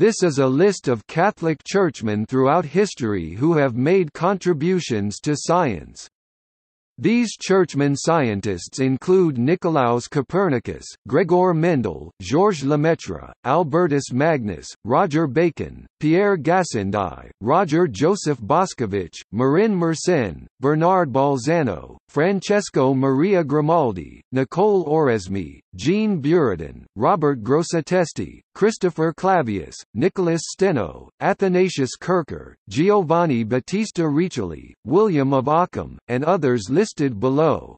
This is a list of Catholic churchmen throughout history who have made contributions to science. These churchmen scientists include Nicolaus Copernicus, Gregor Mendel, Georges Lemaître, Albertus Magnus, Roger Bacon, Pierre Gassendi, Roger Joseph Boscovich, Marin Mersenne, Bernard Bolzano, Francesco Maria Grimaldi, Nicole Oresme, Jean Buridan, Robert Grosseteste, Christopher Clavius, Nicholas Steno, Athanasius Kircher, Giovanni Battista Riccioli, William of Ockham, and others listed below.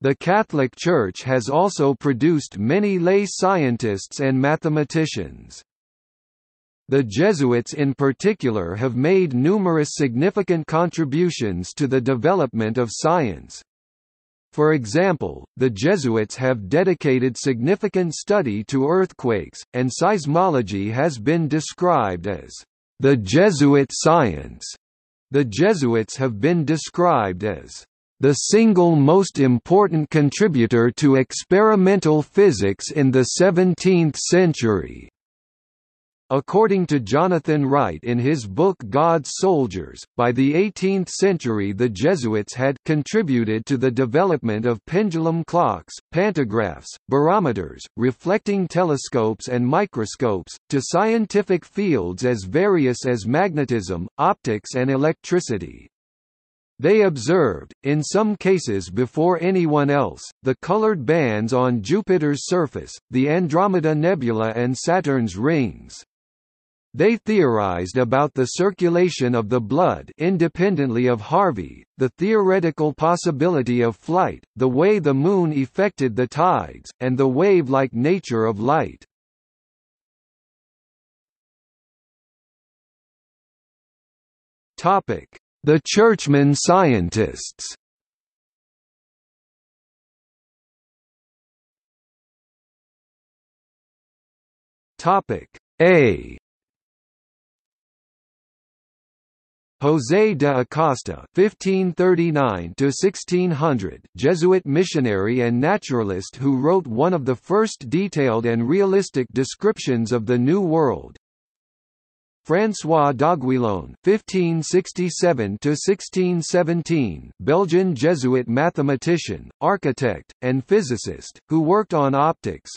The Catholic Church has also produced many lay scientists and mathematicians. The Jesuits in particular have made numerous significant contributions to the development of science. For example, the Jesuits have dedicated significant study to earthquakes, and seismology has been described as the Jesuit science. The Jesuits have been described as the single most important contributor to experimental physics in the 17th century. According to Jonathan Wright in his book God's Soldiers, by the 18th century the Jesuits had contributed to the development of pendulum clocks, pantographs, barometers, reflecting telescopes and microscopes, to scientific fields as various as magnetism, optics and electricity. They observed, in some cases before anyone else, the colored bands on Jupiter's surface, the Andromeda Nebula and Saturn's rings. They theorized about the circulation of the blood independently of Harvey, the theoretical possibility of flight, the way the moon affected the tides, and the wave-like nature of light. Topic: The churchmen scientists. Topic: A. José de Acosta (1539–1600), Jesuit missionary and naturalist who wrote one of the first detailed and realistic descriptions of the New World. François d'Aguilon (1567–1617), Belgian Jesuit mathematician, architect, and physicist, who worked on optics.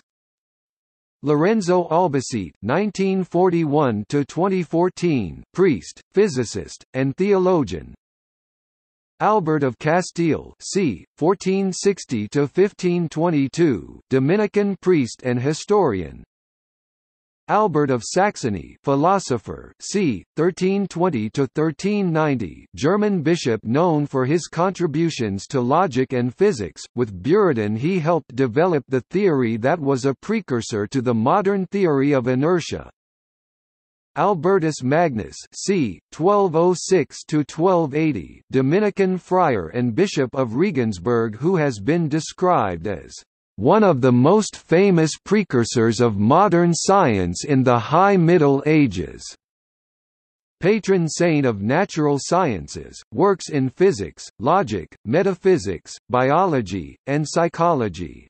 Lorenzo Albacete (1941–2014), priest, physicist, and theologian. Albert of Castile (c. 1460–1522), Dominican priest and historian. Albert of Saxony, philosopher, c. 1320–1390, German bishop known for his contributions to logic and physics. With Buridan, he helped develop the theory that was a precursor to the modern theory of inertia. Albertus Magnus, c. 1206–1280, Dominican friar and bishop of Regensburg, who has been described as one of the most famous precursors of modern science in the High Middle Ages. Patron saint of natural sciences, works in physics, logic, metaphysics, biology, and psychology.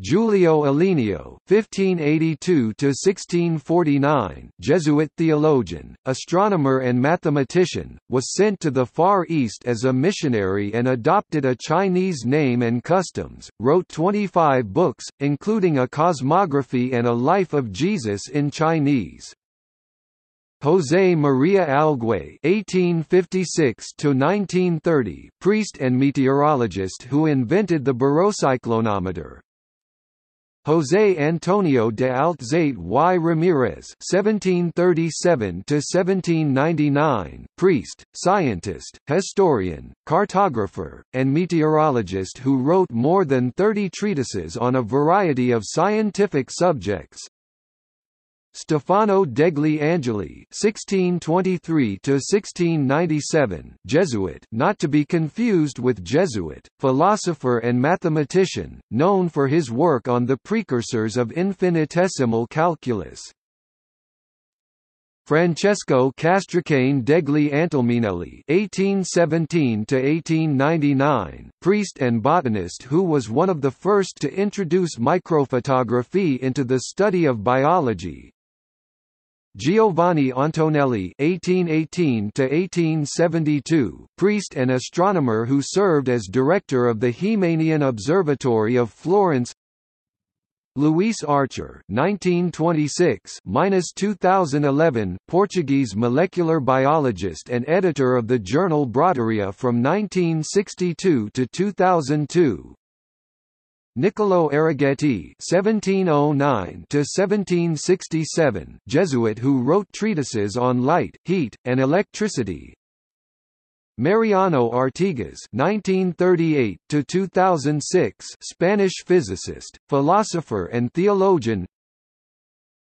Julio Alenió (1582–1649), Jesuit theologian, astronomer and mathematician, was sent to the Far East as a missionary and adopted a Chinese name and customs, wrote 25 books, including a cosmography and a life of Jesus in Chinese. José Maria Algué (1856–1930), priest and meteorologist who invented the barocyclonometer. José Antonio de Alzate y Ramírez (1737–1799), priest, scientist, historian, cartographer, and meteorologist who wrote more than 30 treatises on a variety of scientific subjects. Stefano Degli Angeli (1623–1697), Jesuit, not to be confused with Jesuit, philosopher and mathematician, known for his work on the precursors of infinitesimal calculus. Francesco Castricane Degli Antelminelli (1817–1899), priest and botanist who was one of the first to introduce microphotography into the study of biology. Giovanni Antonelli (1818–1872), priest and astronomer who served as director of the Himanian Observatory of Florence. Luís Archer (1926–2011), Portuguese molecular biologist and editor of the journal Bradaria from 1962 to 2002. Niccolo Araghetti (1709–1767), Jesuit who wrote treatises on light, heat, and electricity. Mariano Artigas (1938–2006), Spanish physicist, philosopher and theologian.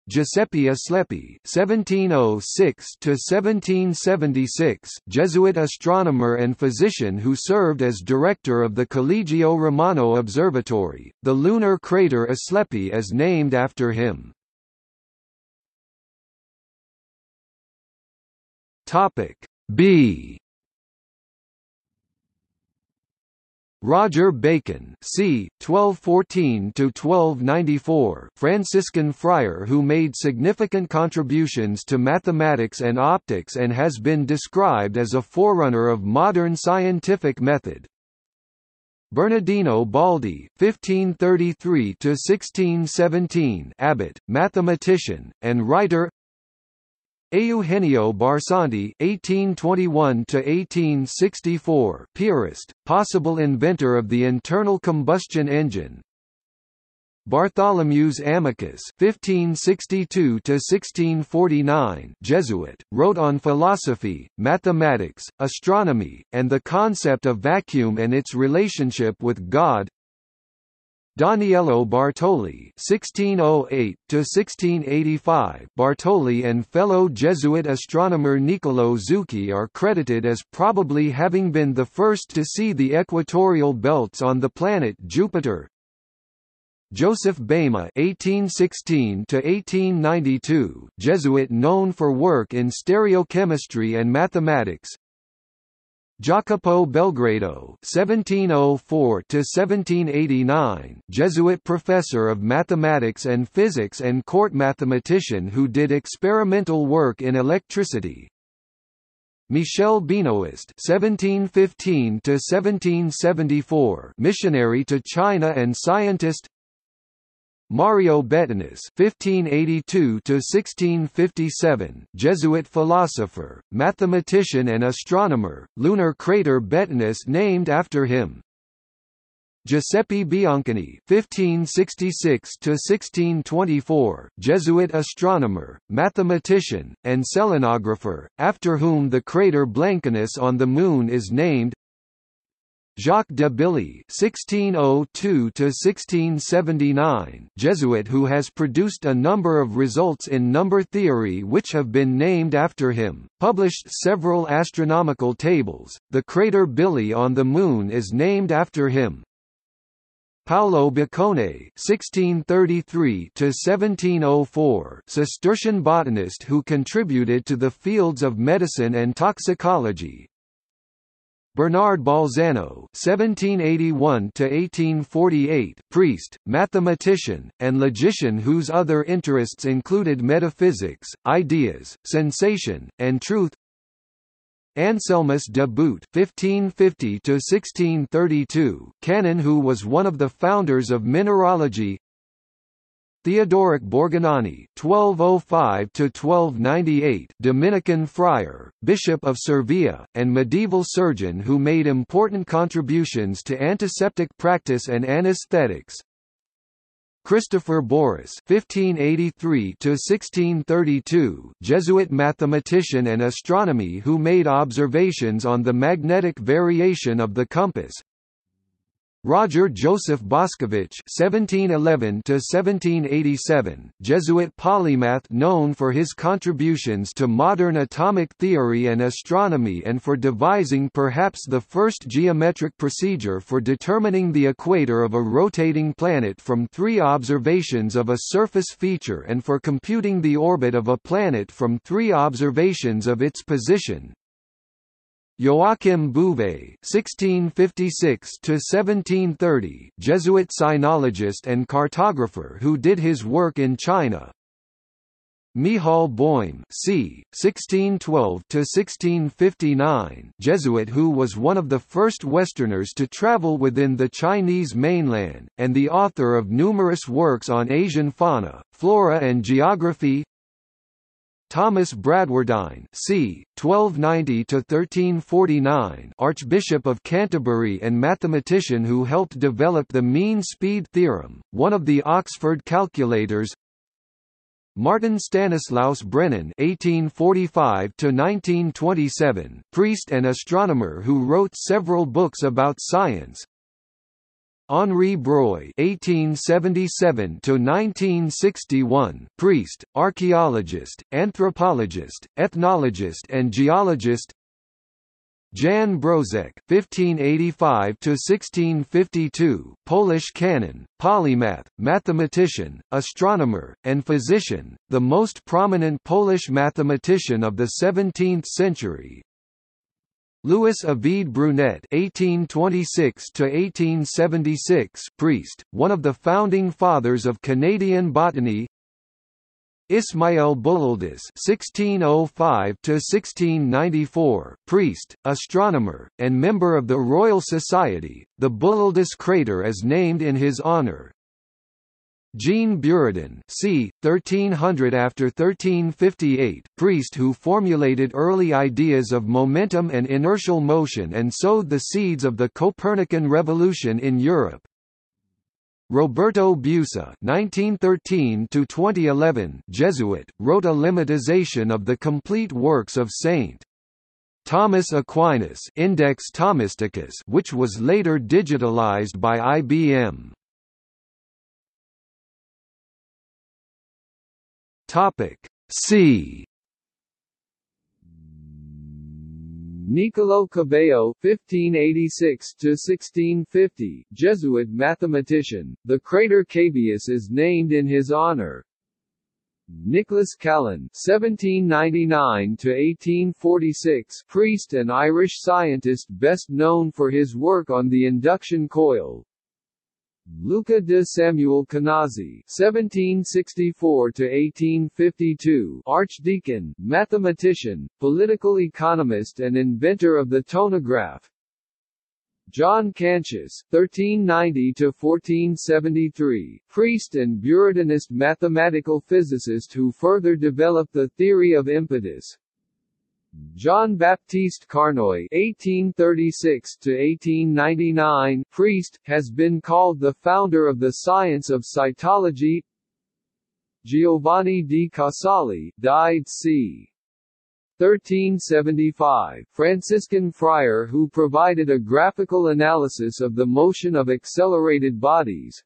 Giuseppe Aslepi (1706–1776), Jesuit astronomer and physician who served as director of the Collegio Romano Observatory. The lunar crater Aslepi is named after him. Topic B. Roger Bacon (c. 1214–1294), Franciscan friar who made significant contributions to mathematics and optics and has been described as a forerunner of modern scientific method. Bernardino Baldi (1533–1617), abbot, mathematician, and writer. Eugenio Barsanti (1821–1864), Pierist, possible inventor of the internal combustion engine. Bartholomew's Amicus (1562–1649), Jesuit, wrote on philosophy, mathematics, astronomy, and the concept of vacuum and its relationship with God. Daniello Bartoli (1608–1685), Bartoli and fellow Jesuit astronomer Niccolo Zucchi are credited as probably having been the first to see the equatorial belts on the planet Jupiter. Joseph Bema (1816–1892), Jesuit known for work in stereochemistry and mathematics. Jacopo Belgrado (1704–1789), Jesuit professor of mathematics and physics and court mathematician who did experimental work in electricity. Michel Benoist (1715–1774), missionary to China and scientist. Mario Bettinus (1582–1657), Jesuit philosopher, mathematician and astronomer, lunar crater Bettinus named after him. Giuseppe Bianconi (1566–1624), Jesuit astronomer, mathematician, and selenographer, after whom the crater Blancanus on the Moon is named. Jacques de Billy (1602–1679), Jesuit who has produced a number of results in number theory which have been named after him, published several astronomical tables. The crater Billy on the Moon is named after him. Paolo Bocconi (1633–1704), Cistercian botanist who contributed to the fields of medicine and toxicology. Bernard Bolzano (1781–1848), priest, mathematician, and logician whose other interests included metaphysics, ideas, sensation, and truth. Anselmus de Boot (1550–1632), canon who was one of the founders of mineralogy. Theodoric Borgognoni (1205–1298), Dominican friar, bishop of Servia, and medieval surgeon who made important contributions to antiseptic practice and anesthetics. Christopher Boris (1583–1632), Jesuit mathematician and astronomer who made observations on the magnetic variation of the compass. Roger Joseph Boscovich (1711–1787), Jesuit polymath known for his contributions to modern atomic theory and astronomy and for devising perhaps the first geometric procedure for determining the equator of a rotating planet from three observations of a surface feature and for computing the orbit of a planet from three observations of its position. Joachim Bouvet (1656–1730), Jesuit sinologist and cartographer who did his work in China. Michal Boehm, c. 1612–1659, Jesuit who was one of the first Westerners to travel within the Chinese mainland, and the author of numerous works on Asian fauna, flora and geography. Thomas Bradwardine, c. 1290–1349, Archbishop of Canterbury and mathematician who helped develop the mean speed theorem, one of the Oxford calculators. Martin Stanislaus Brennan (1845–1927), priest and astronomer who wrote several books about science. Henri Breuil (1877–1961), priest, archaeologist, anthropologist, ethnologist, and geologist. Jan Brozek (1585–1652), Polish canon, polymath, mathematician, astronomer, and physician, the most prominent Polish mathematician of the 17th century. Louis Ovid Brunet (1826–1876), priest, one of the founding fathers of Canadian botany. Ismael Boulaldis (1605–1694), priest, astronomer, and member of the Royal Society. The Boulaldis crater is named in his honor. Jean Buridan, c. 1300–1358, priest who formulated early ideas of momentum and inertial motion and sowed the seeds of the Copernican Revolution in Europe. Roberto Busa (1913–2011), Jesuit, wrote a lemmatization of the complete works of St. Thomas Aquinas Index Thomisticus, which was later digitalized by IBM. C. Nicolò Cabello (1586–1650), Jesuit mathematician, the crater Cabeus is named in his honor. Nicholas Callan (1799–1846), priest and Irish scientist best known for his work on the induction coil. Luca de Samuel Canazzi (1764–1852), archdeacon, mathematician, political economist and inventor of the tonograph. John Cantius (1390–1473), priest and Buridanist mathematical physicist who further developed the theory of impetus. John Baptiste Carnoy (1836–1899), priest, has been called the founder of the science of cytology. Giovanni di Casale, died c. 1375, Franciscan friar who provided a graphical analysis of the motion of accelerated bodies.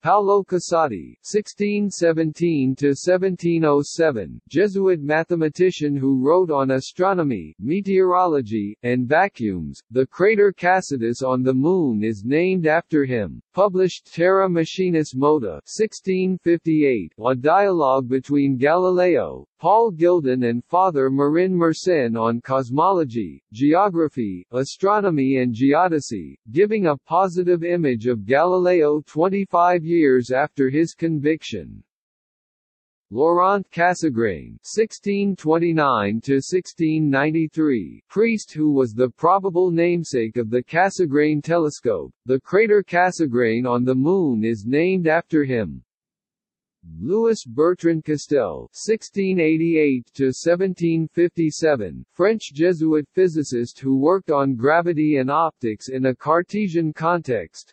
Paolo Casati (1617–1707), Jesuit mathematician who wrote on astronomy, meteorology, and vacuums. The crater Cassidus on the Moon is named after him. Published Terra Machinis Moda (1658), a dialogue between Galileo, Paul Gildon and Father Marin Mersenne on cosmology, geography, astronomy and geodesy, giving a positive image of Galileo 25 years after his conviction. Laurent Cassegrain (1629–1693), priest who was the probable namesake of the Cassegrain telescope. The crater Cassegrain on the Moon is named after him. Louis Bertrand Castel (1688–1757), French Jesuit physicist who worked on gravity and optics in a Cartesian context.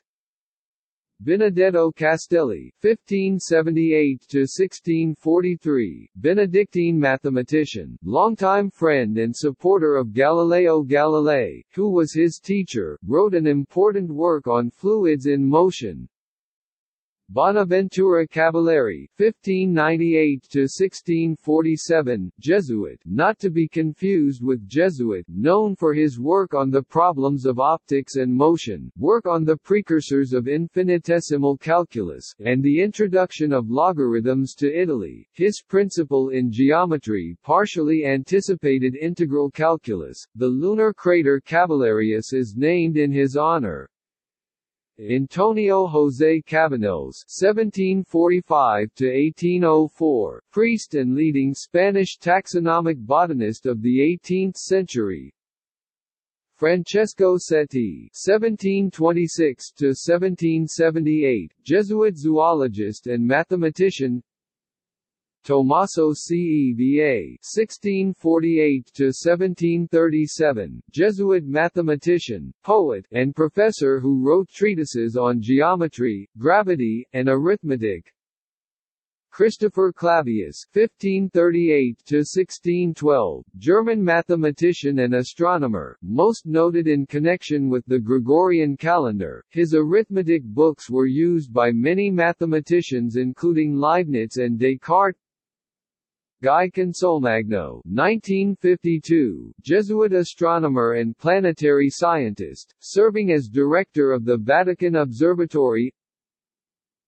Benedetto Castelli (1578–1643), Benedictine mathematician, longtime friend and supporter of Galileo Galilei, who was his teacher, wrote an important work on fluids in motion. Bonaventura Cavalieri (1598–1647), Jesuit, not to be confused with Jesuit, known for his work on the problems of optics and motion, work on the precursors of infinitesimal calculus, and the introduction of logarithms to Italy. His principle in geometry partially anticipated integral calculus. The lunar crater Cavallarius is named in his honor. Antonio José Cabanos (1745–1804), priest and leading Spanish taxonomic botanist of the 18th century. Francesco Seti (1726–1778), Jesuit zoologist and mathematician. Tommaso Ceva (1648–1737), Jesuit mathematician, poet, and professor who wrote treatises on geometry, gravity, and arithmetic. Christopher Clavius (1538–1612), German mathematician and astronomer, most noted in connection with the Gregorian calendar. His arithmetic books were used by many mathematicians including Leibniz and Descartes. Guy Consolmagno (1952), Jesuit astronomer and planetary scientist, serving as director of the Vatican Observatory.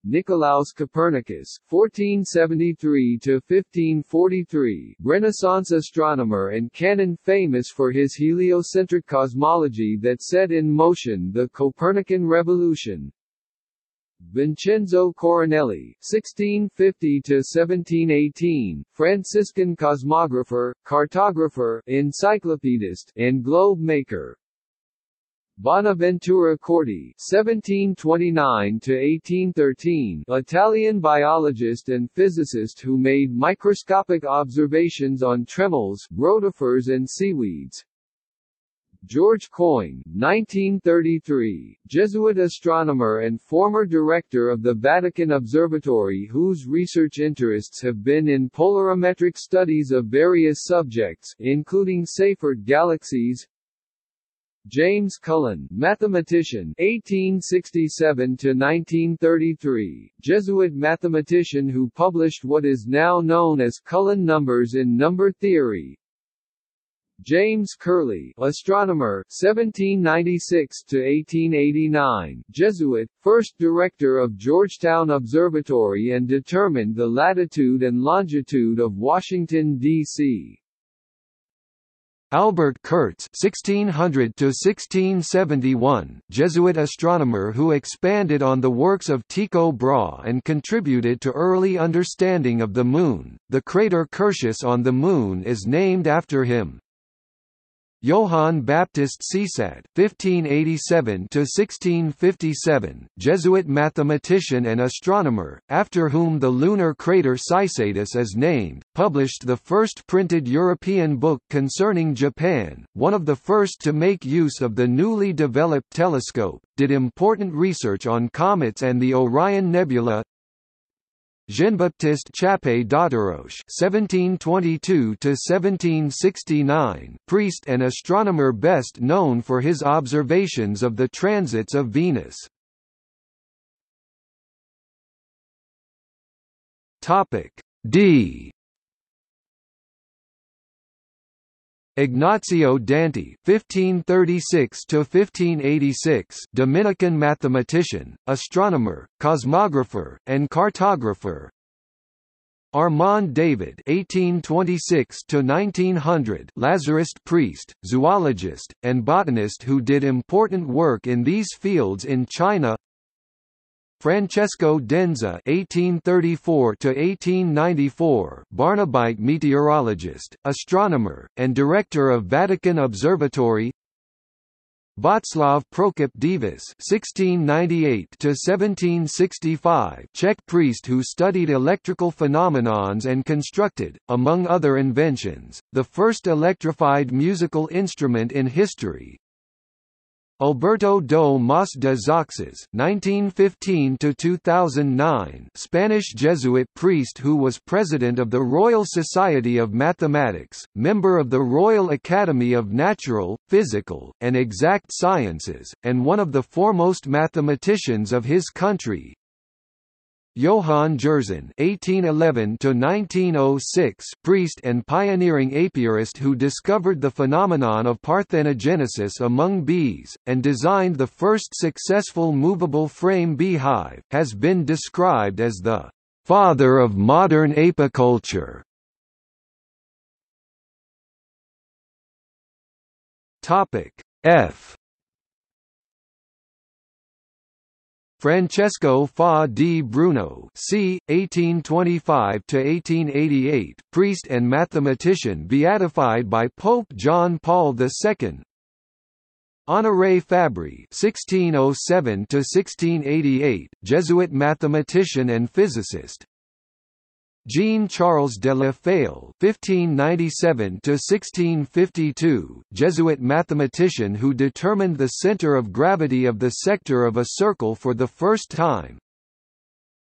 Nicolaus Copernicus (1473–1543), Renaissance astronomer and canon famous for his heliocentric cosmology that set in motion the Copernican revolution. Vincenzo Coronelli (1650–1718), Franciscan cosmographer, cartographer, encyclopedist, and globe maker. Bonaventura Corti (1729–1813), Italian biologist and physicist who made microscopic observations on tremels, rotifers and seaweeds. George Coyne (1933), Jesuit astronomer and former director of the Vatican Observatory whose research interests have been in polarimetric studies of various subjects, including Seyfert galaxies. James Cullen, mathematician (1867–1933), Jesuit mathematician who published what is now known as Cullen numbers in number theory. James Curley, astronomer, 1796–1889, Jesuit, first director of Georgetown Observatory and determined the latitude and longitude of Washington, D.C. Albert Kurtz (1600–1671), Jesuit astronomer who expanded on the works of Tycho Brahe and contributed to early understanding of the Moon. The crater Curtius on the Moon is named after him. Johann Baptist Seesaat (1587–1657), Jesuit mathematician and astronomer, after whom the lunar crater Seissatus is named, published the first printed European book concerning Japan, one of the first to make use of the newly developed telescope, did important research on comets and the Orion Nebula. Jean-Baptiste Chappé d'Auteroche (1722–1769), priest and astronomer best known for his observations of the transits of Venus. Topic D. Ignazio Danti (1536–1586), Dominican mathematician, astronomer, cosmographer, and cartographer. Armand David (1826–1900), Lazarist priest, zoologist, and botanist who did important work in these fields in China. Francesco Denza (1834–1894), Barnabite meteorologist, astronomer, and director of Vatican Observatory. Václav Prokop Divaš (1698–1765), Czech priest who studied electrical phenomenons and constructed, among other inventions, the first electrified musical instrument in history. Alberto do Mas de Zaxas (1915–2009), Spanish Jesuit priest who was president of the Royal Society of Mathematics, member of the Royal Academy of Natural, Physical, and Exact Sciences, and one of the foremost mathematicians of his country. Johann Jersen (1811–1906), priest and pioneering apiarist who discovered the phenomenon of parthenogenesis among bees, and designed the first successful movable frame beehive, has been described as the "father of modern apiculture". F. Francesco Fa di Bruno, c. 1825–1888, priest and mathematician, beatified by Pope John Paul II. Honoré Fabry, 1607–1688, Jesuit mathematician and physicist. Jean-Charles de La Faylle, 1597–1652, Jesuit mathematician who determined the center of gravity of the sector of a circle for the first time.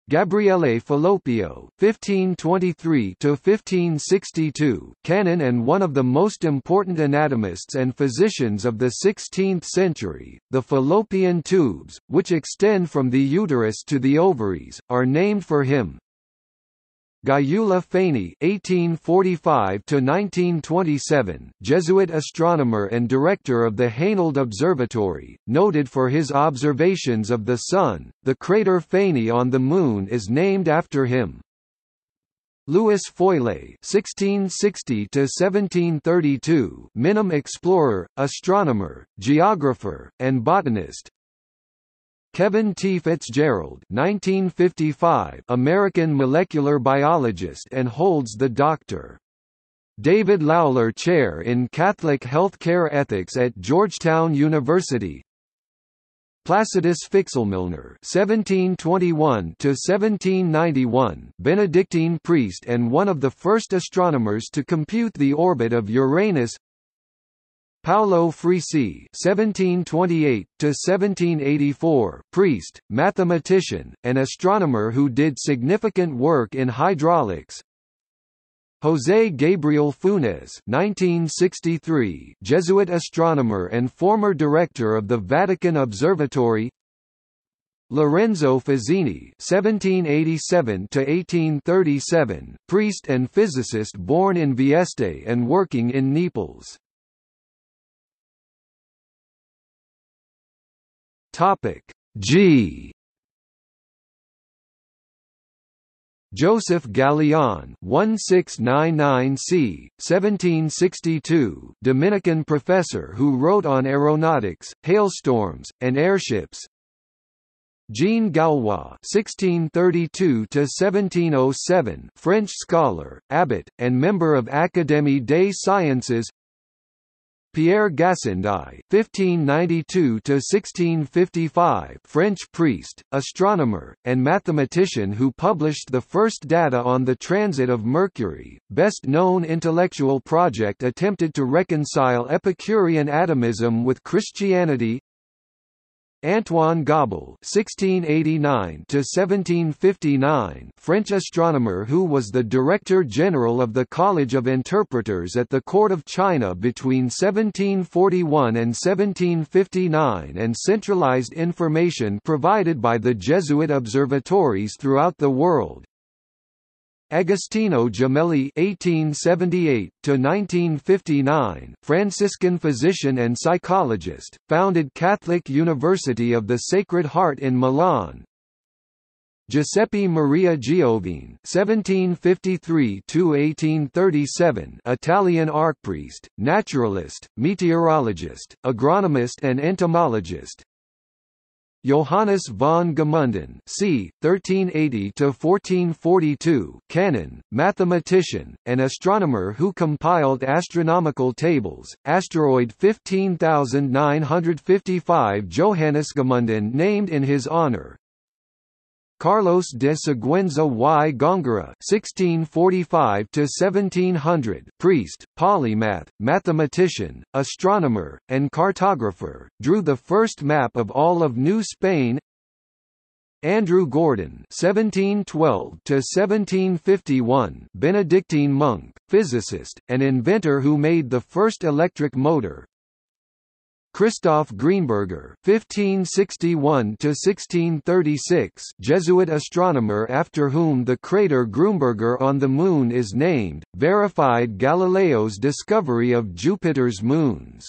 Gabriele Falloppio, 1523–1562, canon and one of the most important anatomists and physicians of the 16th century. The fallopian tubes, which extend from the uterus to the ovaries, are named for him. Gaiula Faini, 1845–1927, Jesuit astronomer and director of the Hainault Observatory, noted for his observations of the Sun. The crater Faini on the Moon is named after him. Louis Feuillet, 1660–1732, Minim explorer, astronomer, geographer, and botanist. Kevin T. Fitzgerald, 1955, American molecular biologist and holds the Dr. David Lawler Chair in Catholic Healthcare Ethics at Georgetown University. Placidus Fixelmilner, 1721–1791, Benedictine priest and one of the first astronomers to compute the orbit of Uranus. Paolo Frisi, 1728–1784, priest, mathematician, and astronomer who did significant work in hydraulics. José Gabriel Funes, 1963, Jesuit astronomer and former director of the Vatican Observatory. Lorenzo Fazzini, 1787–1837, priest and physicist born in Vieste and working in Naples. G. Joseph Gallion, 1699 c. 1762, Dominican professor who wrote on aeronautics, hailstorms, and airships. Jean Galois, 1632–1707, French scholar, abbot, and member of Académie des Sciences. Pierre Gassendi, 1592–1655, French priest, astronomer, and mathematician who published the first data on the transit of Mercury. Best known intellectual project attempted to reconcile Epicurean atomism with Christianity. Antoine Gabel, 1689–1759, French astronomer who was the Director General of the College of Interpreters at the Court of China between 1741 and 1759 and centralized information provided by the Jesuit observatories throughout the world. Agostino Gemelli, 1878–1959, Franciscan physician and psychologist, founded Catholic University of the Sacred Heart in Milan. Giuseppe Maria Giovine, 1753–1837, Italian archpriest, naturalist, meteorologist, agronomist and entomologist. Johannes von Gemunden, c. 1380–1442, canon, mathematician, and astronomer who compiled astronomical tables. Asteroid 15955 Johannes Gemunden named in his honor. Carlos de Siguenza y Góngora, 1645–1700, priest, polymath, mathematician, astronomer, and cartographer, drew the first map of all of New Spain. Andrew Gordon, 1712–1751, Benedictine monk, physicist, and inventor who made the first electric motor. Christoph Greenberger, 1561–1636, Jesuit astronomer after whom the crater Grünberger on the Moon is named, verified Galileo's discovery of Jupiter's moons.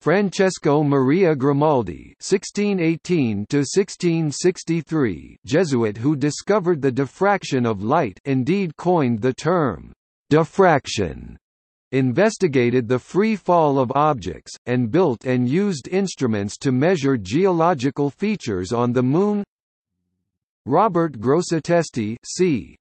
Francesco Maria Grimaldi, 1618–1663, Jesuit who discovered the diffraction of light, indeed coined the term diffraction. investigated the free fall of objects, and built and used instruments to measure geological features on the Moon. Robert Grosseteste c.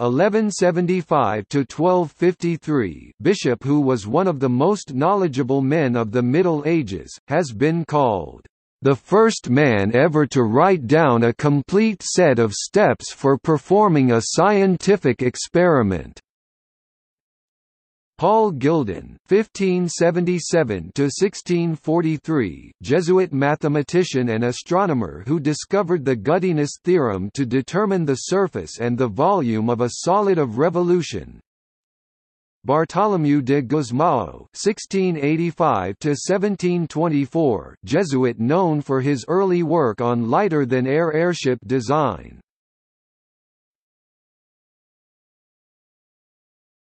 1175–1253, bishop who was one of the most knowledgeable men of the Middle Ages, has been called the first man ever to write down a complete set of steps for performing a scientific experiment. Paul Gildon (1577–1643), Jesuit mathematician and astronomer who discovered the Guddiness theorem to determine the surface and the volume of a solid of revolution. Bartolomeu de Gusmão (1685–1724), Jesuit known for his early work on lighter-than-air airship design.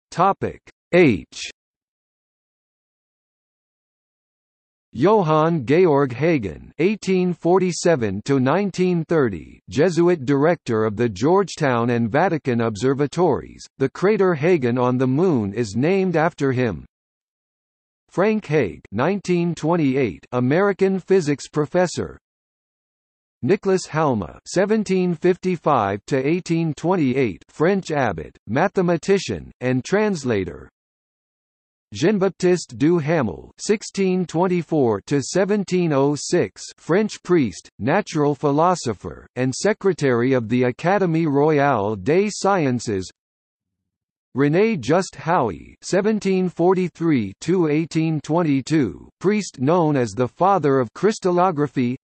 Topic H. Johann Georg Hagen (1847–1930), Jesuit director of the Georgetown and Vatican observatories. The crater Hagen on the Moon is named after him. Frank Haig (1928), American physics professor. Nicolas Halma (1755–1828), French abbot, mathematician, and translator. Jean-Baptiste du Hamel (1624–1706), French priest, natural philosopher, and secretary of the Académie Royale des Sciences. René Just Houy (1743–1822), priest known as the father of crystallography.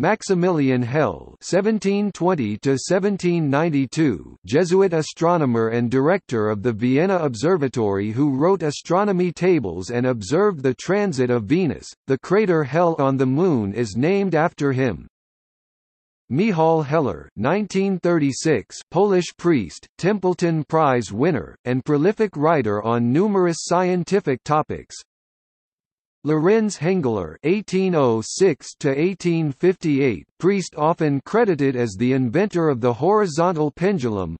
Maximilian Hell (1720–1792), Jesuit astronomer and director of the Vienna Observatory who wrote astronomy tables and observed the transit of Venus. The crater Hell on the Moon is named after him. Michal Heller (1936), Polish priest, Templeton Prize winner, and prolific writer on numerous scientific topics. Lorenz Hengeler (1806–1858), priest often credited as the inventor of the horizontal pendulum.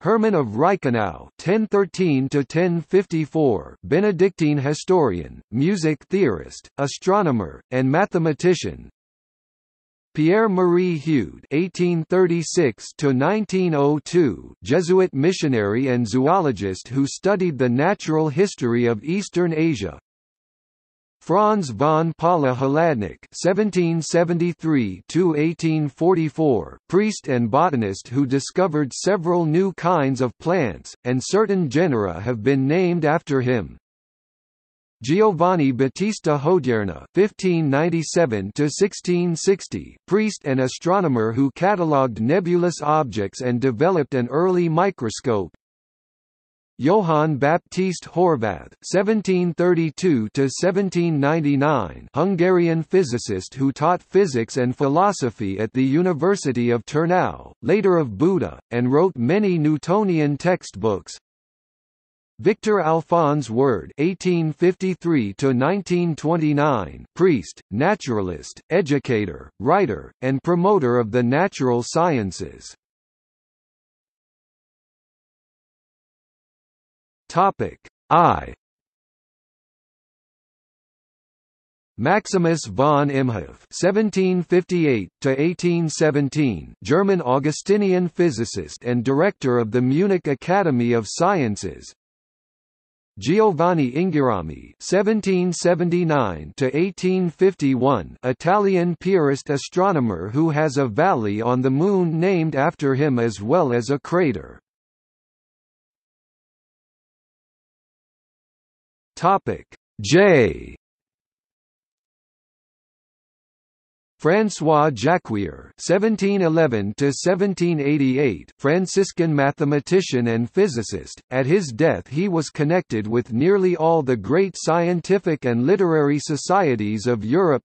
Hermann of Reichenau (1013–1054), Benedictine historian, music theorist, astronomer, and mathematician. Pierre-Marie Hude (1836–1902), Jesuit missionary and zoologist who studied the natural history of Eastern Asia. Franz von Paula Haladnik (1773–1844), priest and botanist who discovered several new kinds of plants, and certain genera have been named after him. Giovanni Battista Hodierna (1597–1660), priest and astronomer who catalogued nebulous objects and developed an early microscope. Johann Baptist Horvath (1732–1799), Hungarian physicist who taught physics and philosophy at the University of Turnau, later of Buda, and wrote many Newtonian textbooks. Victor Alphonse Word (1853–1929), priest, naturalist, educator, writer, and promoter of the natural sciences. Topic I. Maximus von Imhoff (1758–1817), German Augustinian physicist and director of the Munich Academy of Sciences. Giovanni Inghirami (1779–1851), Italian purist astronomer who has a valley on the Moon named after him as well as a crater. Topic J. François Jacquier (1711–1788), Franciscan mathematician and physicist. At his death, he was connected with nearly all the great scientific and literary societies of Europe.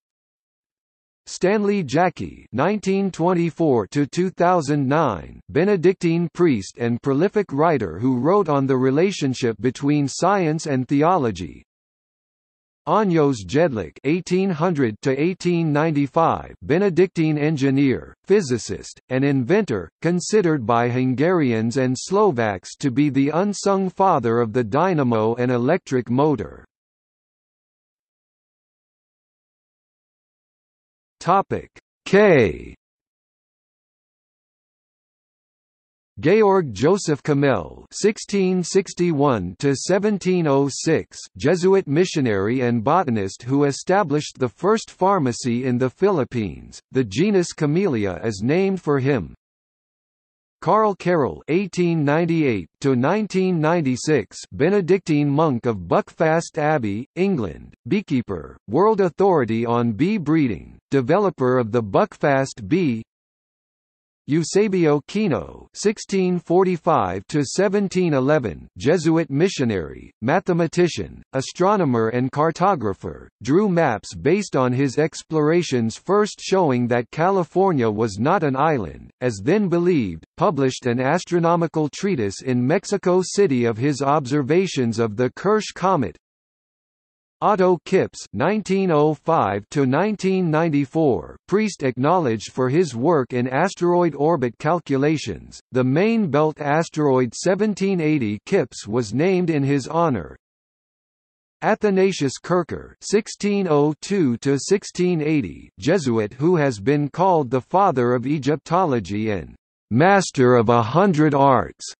Stanley Jackie (1924–2009), Benedictine priest and prolific writer who wrote on the relationship between science and theology. Anjos Jedlik (1800–1895), Benedictine engineer, physicist, and inventor, considered by Hungarians and Slovaks to be the unsung father of the dynamo and electric motor. Topic K. Georg Joseph Kamel (1661–1706), Jesuit missionary and botanist who established the first pharmacy in the Philippines. The genus Camellia is named for him. Carl Carroll (1898–1996), Benedictine monk of Buckfast Abbey, England, beekeeper, world authority on bee breeding, developer of the Buckfast bee. Eusebio Kino (1645–1711), Jesuit missionary, mathematician, astronomer and cartographer, drew maps based on his explorations first showing that California was not an island, as then believed, published an astronomical treatise in Mexico City of his observations of the Kirsch comet. Otto Kipps (1905–1994), priest acknowledged for his work in asteroid orbit calculations, the main belt asteroid 1780 Kipps was named in his honor. Athanasius Kircher (1602–1680), Jesuit who has been called the father of Egyptology and master of 100 arts,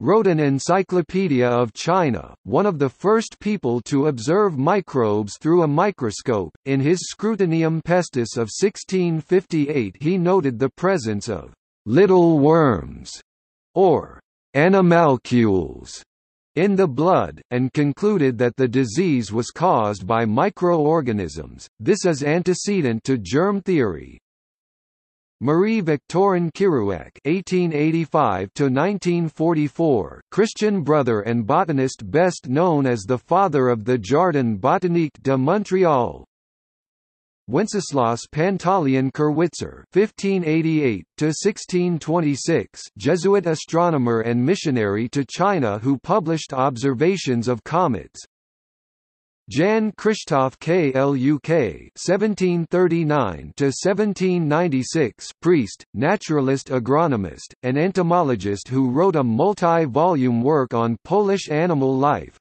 wrote an encyclopedia of China, one of the first people to observe microbes through a microscope. In his Scrutinium Pestis of 1658 he noted the presence of «little worms» or «animalcules» in the blood, and concluded that the disease was caused by microorganisms. This is antecedent to germ theory. Marie-Victorin Kerouac (1885–1944), Christian brother and botanist best known as the father of the Jardin Botanique de Montréal. Wenceslas Pantaleon Kirwitzer (1588–1626), Jesuit astronomer and missionary to China who published observations of comets. Jan Krzysztof Kluk (1739–1796), priest, naturalist, agronomist, and entomologist who wrote a multi-volume work on Polish animal life.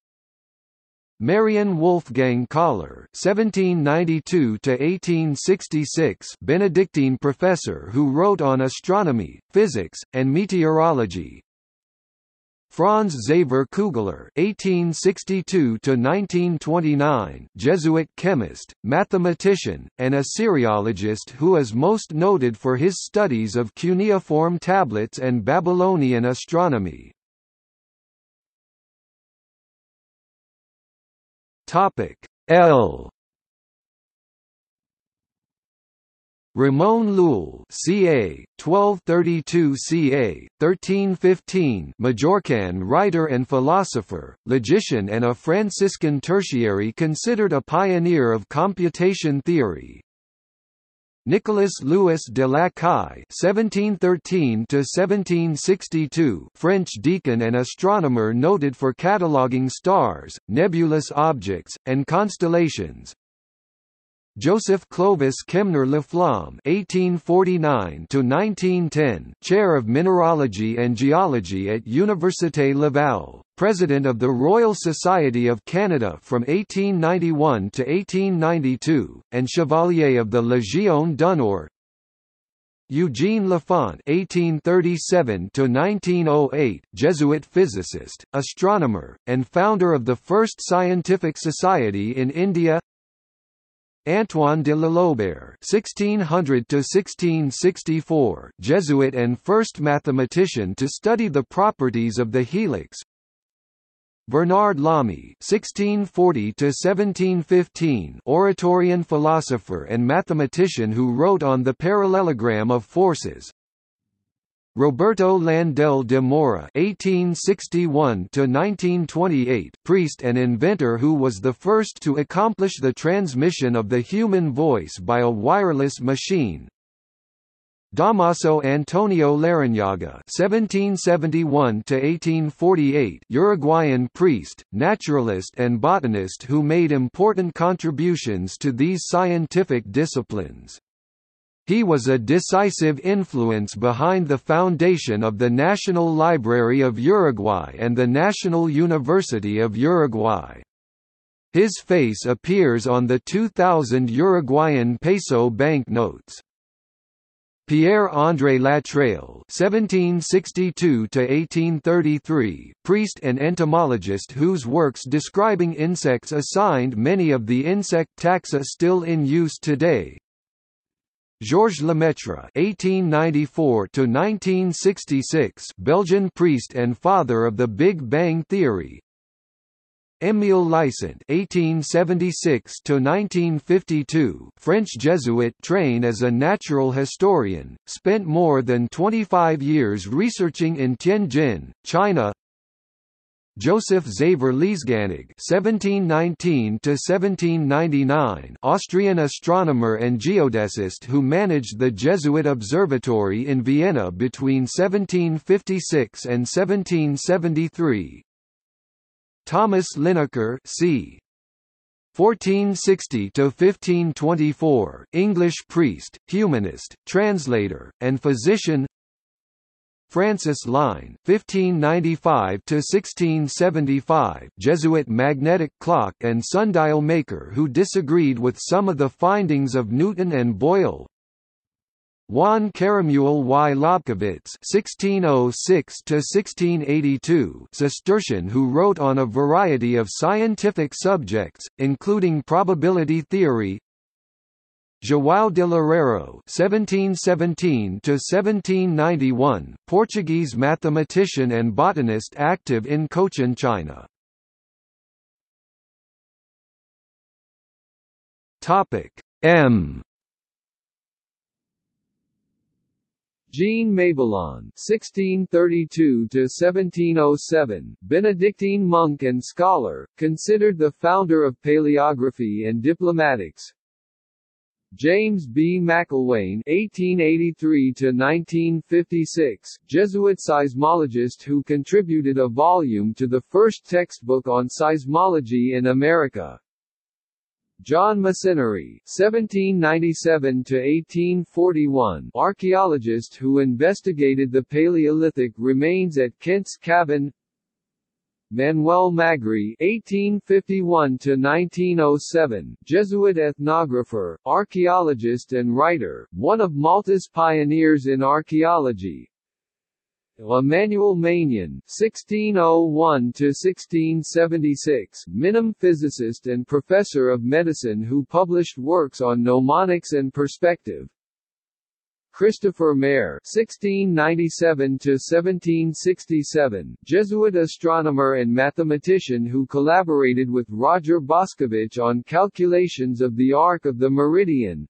Marian Wolfgang Kahler (1792–1866), Benedictine professor who wrote on astronomy, physics, and meteorology. Franz Xaver Kugler (1862–1929), Jesuit chemist, mathematician, and Assyriologist who is most noted for his studies of cuneiform tablets and Babylonian astronomy. Topic L. Ramon Llull (ca. 1232–ca. 1315), Majorcan writer and philosopher, logician and a Franciscan tertiary, considered a pioneer of computation theory. Nicolas Louis de la Caille (1713–1762), French deacon and astronomer noted for cataloging stars, nebulous objects, and constellations. Joseph Clovis Kemner Laflamme (1849–1910), chair of mineralogy and geology at Université Laval, president of the Royal Society of Canada from 1891 to 1892, and Chevalier of the Légion d'Honneur. Eugène Lafont (1837–1908), Jesuit physicist, astronomer, and founder of the first scientific society in India. Antoine de Lalaubert (1600–1664), Jesuit and first mathematician to study the properties of the helix. Bernard Lamy (1640–1715), Oratorian philosopher and mathematician who wrote on the parallelogram of forces. Roberto Landel de Mora (1861–1928), priest and inventor who was the first to accomplish the transmission of the human voice by a wireless machine. Dámaso Antonio Larrañaga (1771–1848), Uruguayan priest, naturalist and botanist who made important contributions to these scientific disciplines. He was a decisive influence behind the foundation of the National Library of Uruguay and the National University of Uruguay. His face appears on the 2000 Uruguayan peso banknotes. Pierre-André Latreille (1762–1833), priest and entomologist whose works describing insects assigned many of the insect taxa still in use today. Georges Lemaître (1894–1966), Belgian priest and father of the Big Bang theory. Émile Licent (1876–1952), French Jesuit trained as a natural historian, spent more than 25 years researching in Tianjin, China. Joseph Xaver Liesganig (1719–1799), Austrian astronomer and geodesist who managed the Jesuit observatory in Vienna between 1756 and 1773. Thomas Linacre, c. 1460–1524, English priest, humanist, translator, and physician. Francis Line (1595–1675), Jesuit magnetic clock and sundial maker who disagreed with some of the findings of Newton and Boyle. Juan Caramuel y Lobkowitz (1606–1682), Cistercian who wrote on a variety of scientific subjects, including probability theory. João de Loureiro (1717–1791), Portuguese mathematician and botanist active in Cochin, China. Topic M. Jean Mabillon (1632–1707), Benedictine monk and scholar, considered the founder of paleography and diplomatics. James B. McIlwain (1883–1956), Jesuit seismologist who contributed a volume to the first textbook on seismology in America. John Macinnery (1797–1841), archaeologist who investigated the Paleolithic remains at Kent's Cavan. Manuel Magri (1851–1907), Jesuit ethnographer, archaeologist and writer, one of Malta's pioneers in archaeology. Emmanuel Magnan (1601–1676), Minim physicist and professor of medicine who published works on mnemonics and perspective. Christopher Mayer (1697–1767), Jesuit astronomer and mathematician who collaborated with Roger Boscovich on calculations of the arc of the meridian.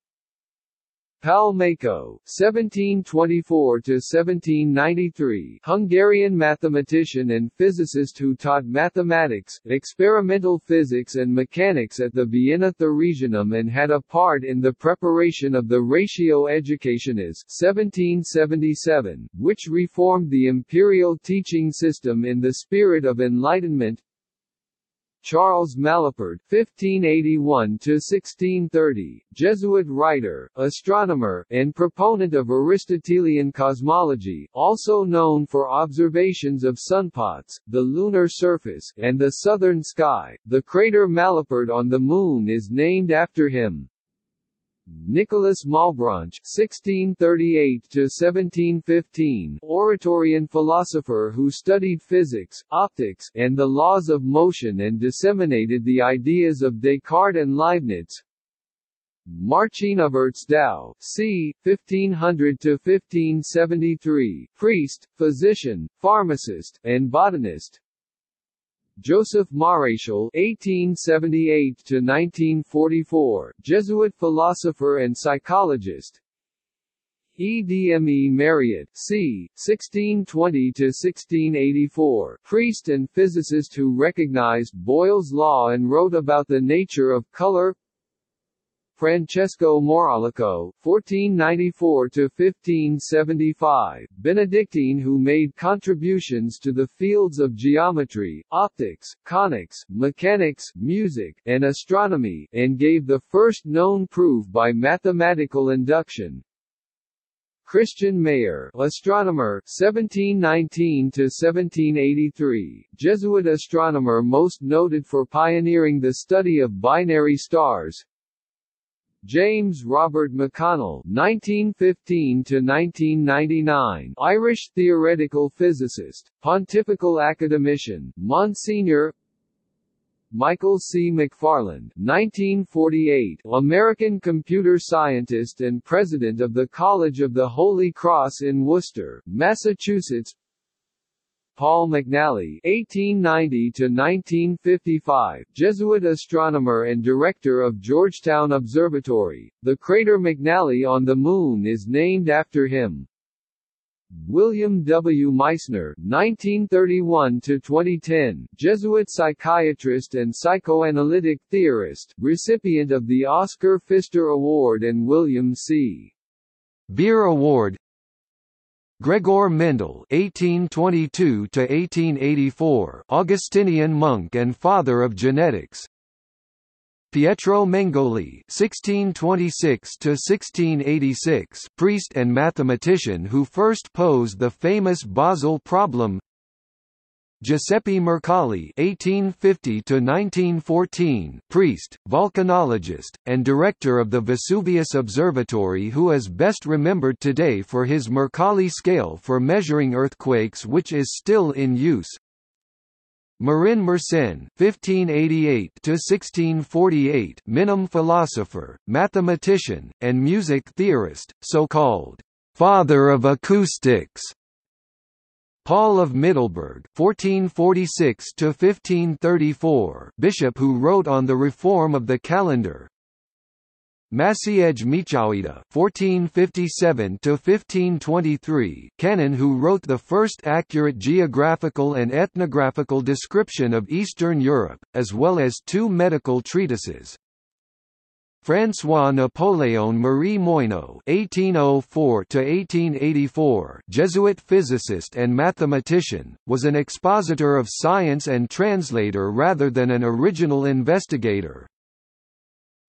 Palmeiko (1724–1793), Hungarian mathematician and physicist who taught mathematics, experimental physics and mechanics at the Vienna Thuringium and had a part in the preparation of the Ratio Educationis (1777), which reformed the imperial teaching system in the spirit of enlightenment. Charles Malapert (1581–1630), Jesuit writer, astronomer, and proponent of Aristotelian cosmology, also known for observations of sunspots, the lunar surface, and the southern sky. The crater Malapert on the Moon is named after him. Nicolas Malebranche (1638–1715), Oratorian philosopher who studied physics, optics, and the laws of motion and disseminated the ideas of Descartes and Leibniz. Marcin of Ertzdow (c. 1500–1573), priest, physician, pharmacist, and botanist. Joseph Maréchal (1878–1944), Jesuit philosopher and psychologist. E.D.M.E. Marriott (c. 1620–1684), priest and physicist who recognized Boyle's law and wrote about the nature of color. Francesco Moralico (1494–1575), Benedictine who made contributions to the fields of geometry, optics, conics, mechanics, music, and astronomy, and gave the first known proof by mathematical induction. Christian Mayer, astronomer, 1719–1783, Jesuit astronomer most noted for pioneering the study of binary stars. James Robert McConnell, 1915–1999, Irish theoretical physicist, pontifical academician, Monsignor. Michael C. McFarland, 1948, American computer scientist and president of the College of the Holy Cross in Worcester, Massachusetts. Paul McNally, 1890–1955, Jesuit astronomer and director of Georgetown Observatory. The crater McNally on the Moon is named after him. William W. Meissner, 1931–2010, Jesuit psychiatrist and psychoanalytic theorist, recipient of the Oscar Pfister Award and William C. Beer Award. Gregor Mendel, 1822–1884, Augustinian monk and father of genetics. Pietro Mengoli, 1626–1686, priest and mathematician who first posed the famous Basel problem. Giuseppe Mercalli, 1850–1914, priest, volcanologist, and director of the Vesuvius Observatory, who is best remembered today for his Mercalli scale for measuring earthquakes, which is still in use. Marin Mersenne, 1588–1648, Minim philosopher, mathematician, and music theorist, so-called "father of acoustics". Paul of Middleburg, 1446–1534, bishop who wrote on the reform of the calendar. Maciej Michałida, 1457–1523, canon who wrote the first accurate geographical and ethnographical description of Eastern Europe, as well as two medical treatises. François Napoléon Marie Moyneau, 1804–1884, Jesuit physicist and mathematician, was an expositor of science and translator rather than an original investigator.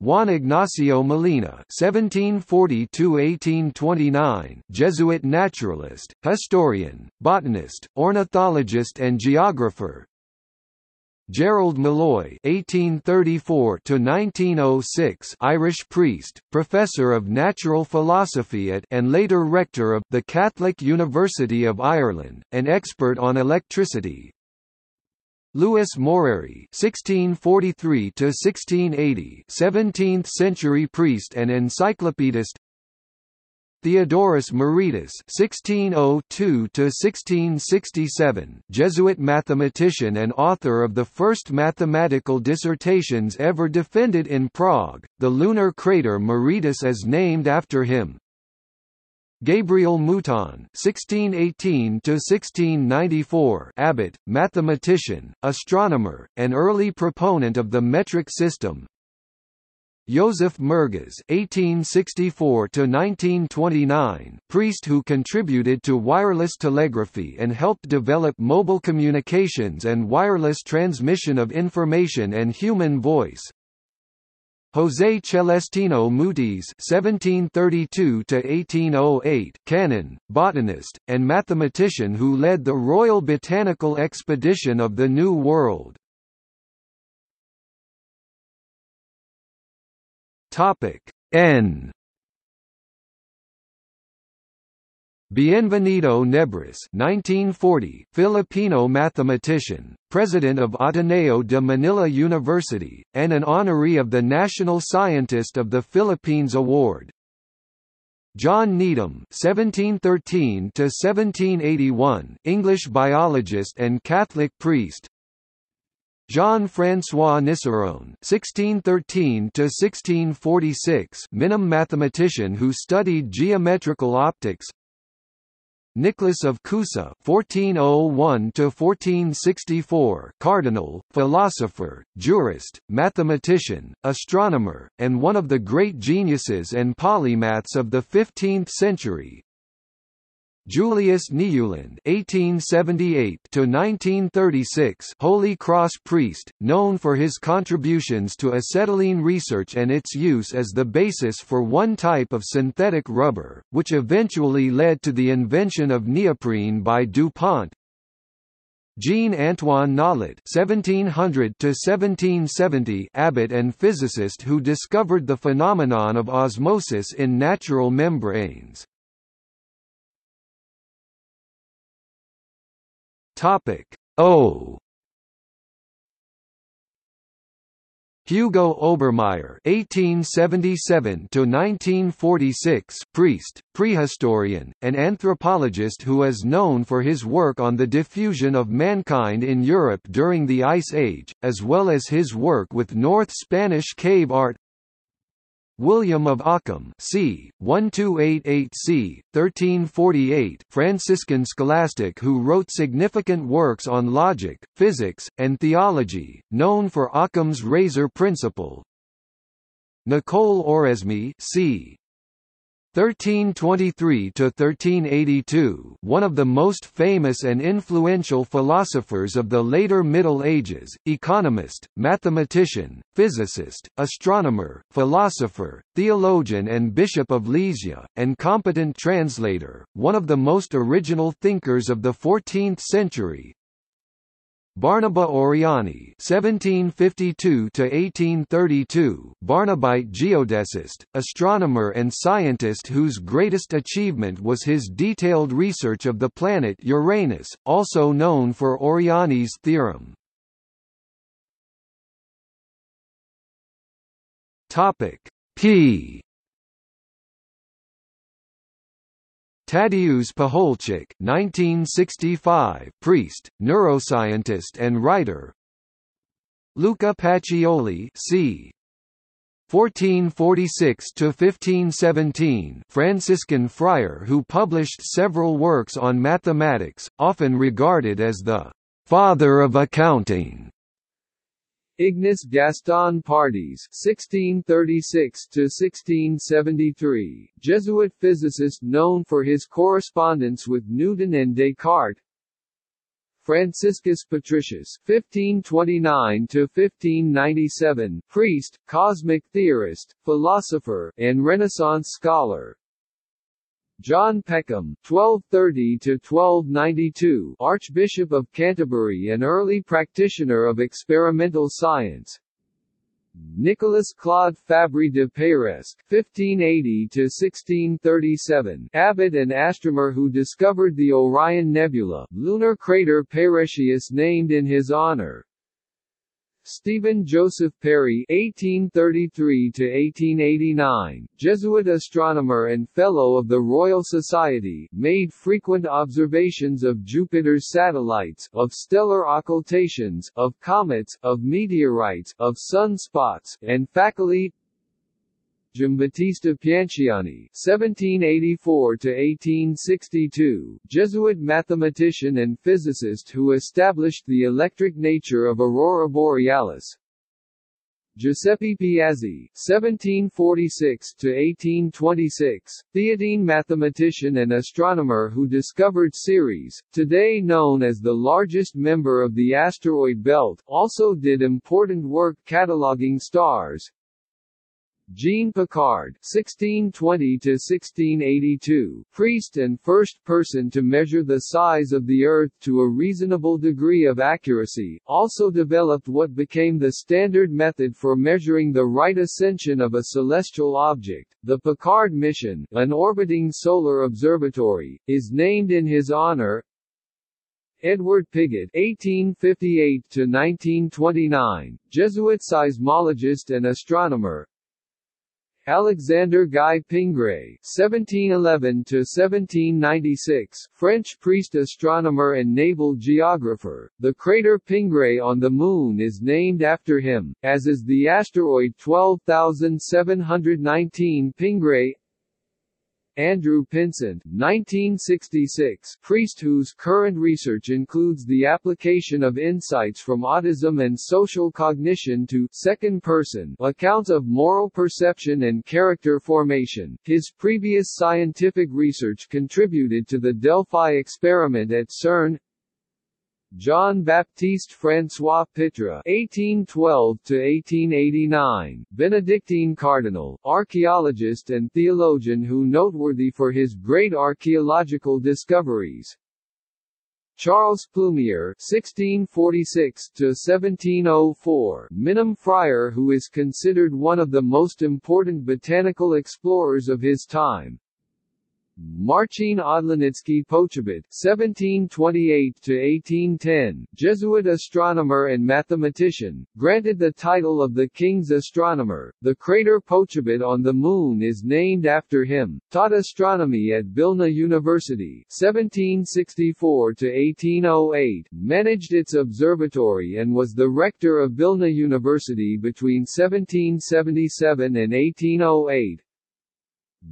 Juan Ignacio Molina, 1740–1829, Jesuit naturalist, historian, botanist, ornithologist and geographer. Gerald Malloy, 1834–1906, Irish priest, professor of natural philosophy at and later rector of the Catholic University of Ireland, an expert on electricity. Louis Moreri, 1643–1680, 17th-century priest and encyclopedist. Theodorus Miretus, 1602–1667, Jesuit mathematician and author of the first mathematical dissertations ever defended in Prague. The lunar crater Miretus is named after him. Gabriel Mouton, 1618–1694, abbot, mathematician, astronomer, and early proponent of the metric system. Joseph Merges, 1864–1929, priest who contributed to wireless telegraphy and helped develop mobile communications and wireless transmission of information and human voice. José Celestino Mutis, 1732–1808, canon, botanist, and mathematician who led the Royal Botanical Expedition of the New World. Topic N. Bienvenido Nebris, 1940, Filipino mathematician, president of Ateneo de Manila University, and an honoree of the National Scientist of the Philippines Award. John Needham, 1713–1781, English biologist and Catholic priest. Jean-François Niceron, 1613–1646, Minim mathematician who studied geometrical optics. Nicholas of Cusa (1401–1464), cardinal, philosopher, jurist, mathematician, astronomer, and one of the great geniuses and polymaths of the 15th century. Julius Nieuland (1878–1936), Holy Cross priest, known for his contributions to acetylene research and its use as the basis for one type of synthetic rubber, which eventually led to the invention of neoprene by DuPont. Jean-Antoine Nollet (1700–1770), abbot and physicist who discovered the phenomenon of osmosis in natural membranes. Topic O. Hugo Obermeier (1877–1946), priest, prehistorian, and anthropologist who is known for his work on the diffusion of mankind in Europe during the Ice Age, as well as his work with North Spanish cave art. William of Ockham c. 1288–c. 1348, Franciscan scholastic who wrote significant works on logic, physics, and theology, known for Ockham's razor principle. Nicole Oresme c. 1323–1382, one of the most famous and influential philosophers of the later Middle Ages, economist, mathematician, physicist, astronomer, philosopher, theologian and Bishop of Lisieux, and competent translator, one of the most original thinkers of the 14th century. Barnaba Oriani (1752–1832), Barnabite geodesist, astronomer and scientist whose greatest achievement was his detailed research of the planet Uranus, also known for Oriani's theorem. Topic P. Tadeusz Paholczyk (1965), priest, neuroscientist and writer. Luca Pacioli c. 1446–1517, Franciscan friar who published several works on mathematics, often regarded as the «father of accounting». Ignace Gaston Pardes (1636–1673), Jesuit physicist known for his correspondence with Newton and Descartes. Franciscus Patricius (1529–1597), priest, cosmic theorist, philosopher, and Renaissance scholar. John Peckham (1230–1292), Archbishop of Canterbury and early practitioner of experimental science. Nicolas Claude Fabry de Peyresque (1580–1637), abbot and astronomer who discovered the Orion Nebula, lunar crater Peyrescius named in his honor. Stephen Joseph Perry (1833–1889), Jesuit astronomer and Fellow of the Royal Society, made frequent observations of Jupiter's satellites, of stellar occultations, of comets, of meteorites, of sunspots, and faculty. Giambattista Pianciani (1784–1862), Jesuit mathematician and physicist who established the electric nature of aurora borealis. Giuseppe Piazzi (1746–1826), Theatine mathematician and astronomer who discovered Ceres, today known as the largest member of the asteroid belt, also did important work cataloging stars. Jean Picard (1620–1682), priest and first person to measure the size of the Earth to a reasonable degree of accuracy, also developed what became the standard method for measuring the right ascension of a celestial object. The Picard mission, an orbiting solar observatory, is named in his honor. Edward Pigot (1858–1929), Jesuit seismologist and astronomer. Alexander Guy Pingray (1711–1796), French priest, astronomer and naval geographer. The crater Pingray on the Moon is named after him, as is the asteroid 12,719 Pingray. Andrew Pinsent, 1966, priest whose current research includes the application of insights from autism and social cognition to second-person accounts of moral perception and character formation. His previous scientific research contributed to the Delphi experiment at CERN. Jean-Baptiste François Pitre, 1812–1889, Benedictine cardinal, archaeologist and theologian who noteworthy for his great archaeological discoveries. Charles Plumier, 1646–1704, Minim friar who is considered one of the most important botanical explorers of his time. Marcin Odlenitsky Pochibut, 1728–1810, Jesuit astronomer and mathematician, granted the title of the King's Astronomer. The crater Pochibut on the Moon is named after him. Taught astronomy at Vilna University, 1764–1808, managed its observatory and was the rector of Vilna University between 1777 and 1808.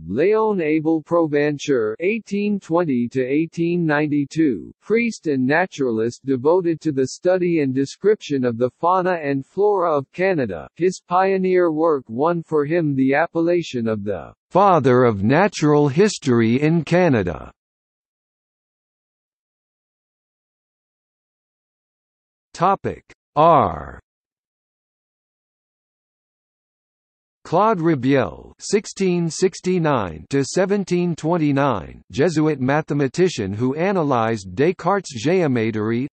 Léon Abel Provencher, 1820–1892, priest and naturalist devoted to the study and description of the fauna and flora of Canada. His pioneer work won for him the appellation of the "Father of Natural History in Canada". Topic R. Claude Rabiel, 1669–1729, Jesuit mathematician who analyzed Descartes' geometry.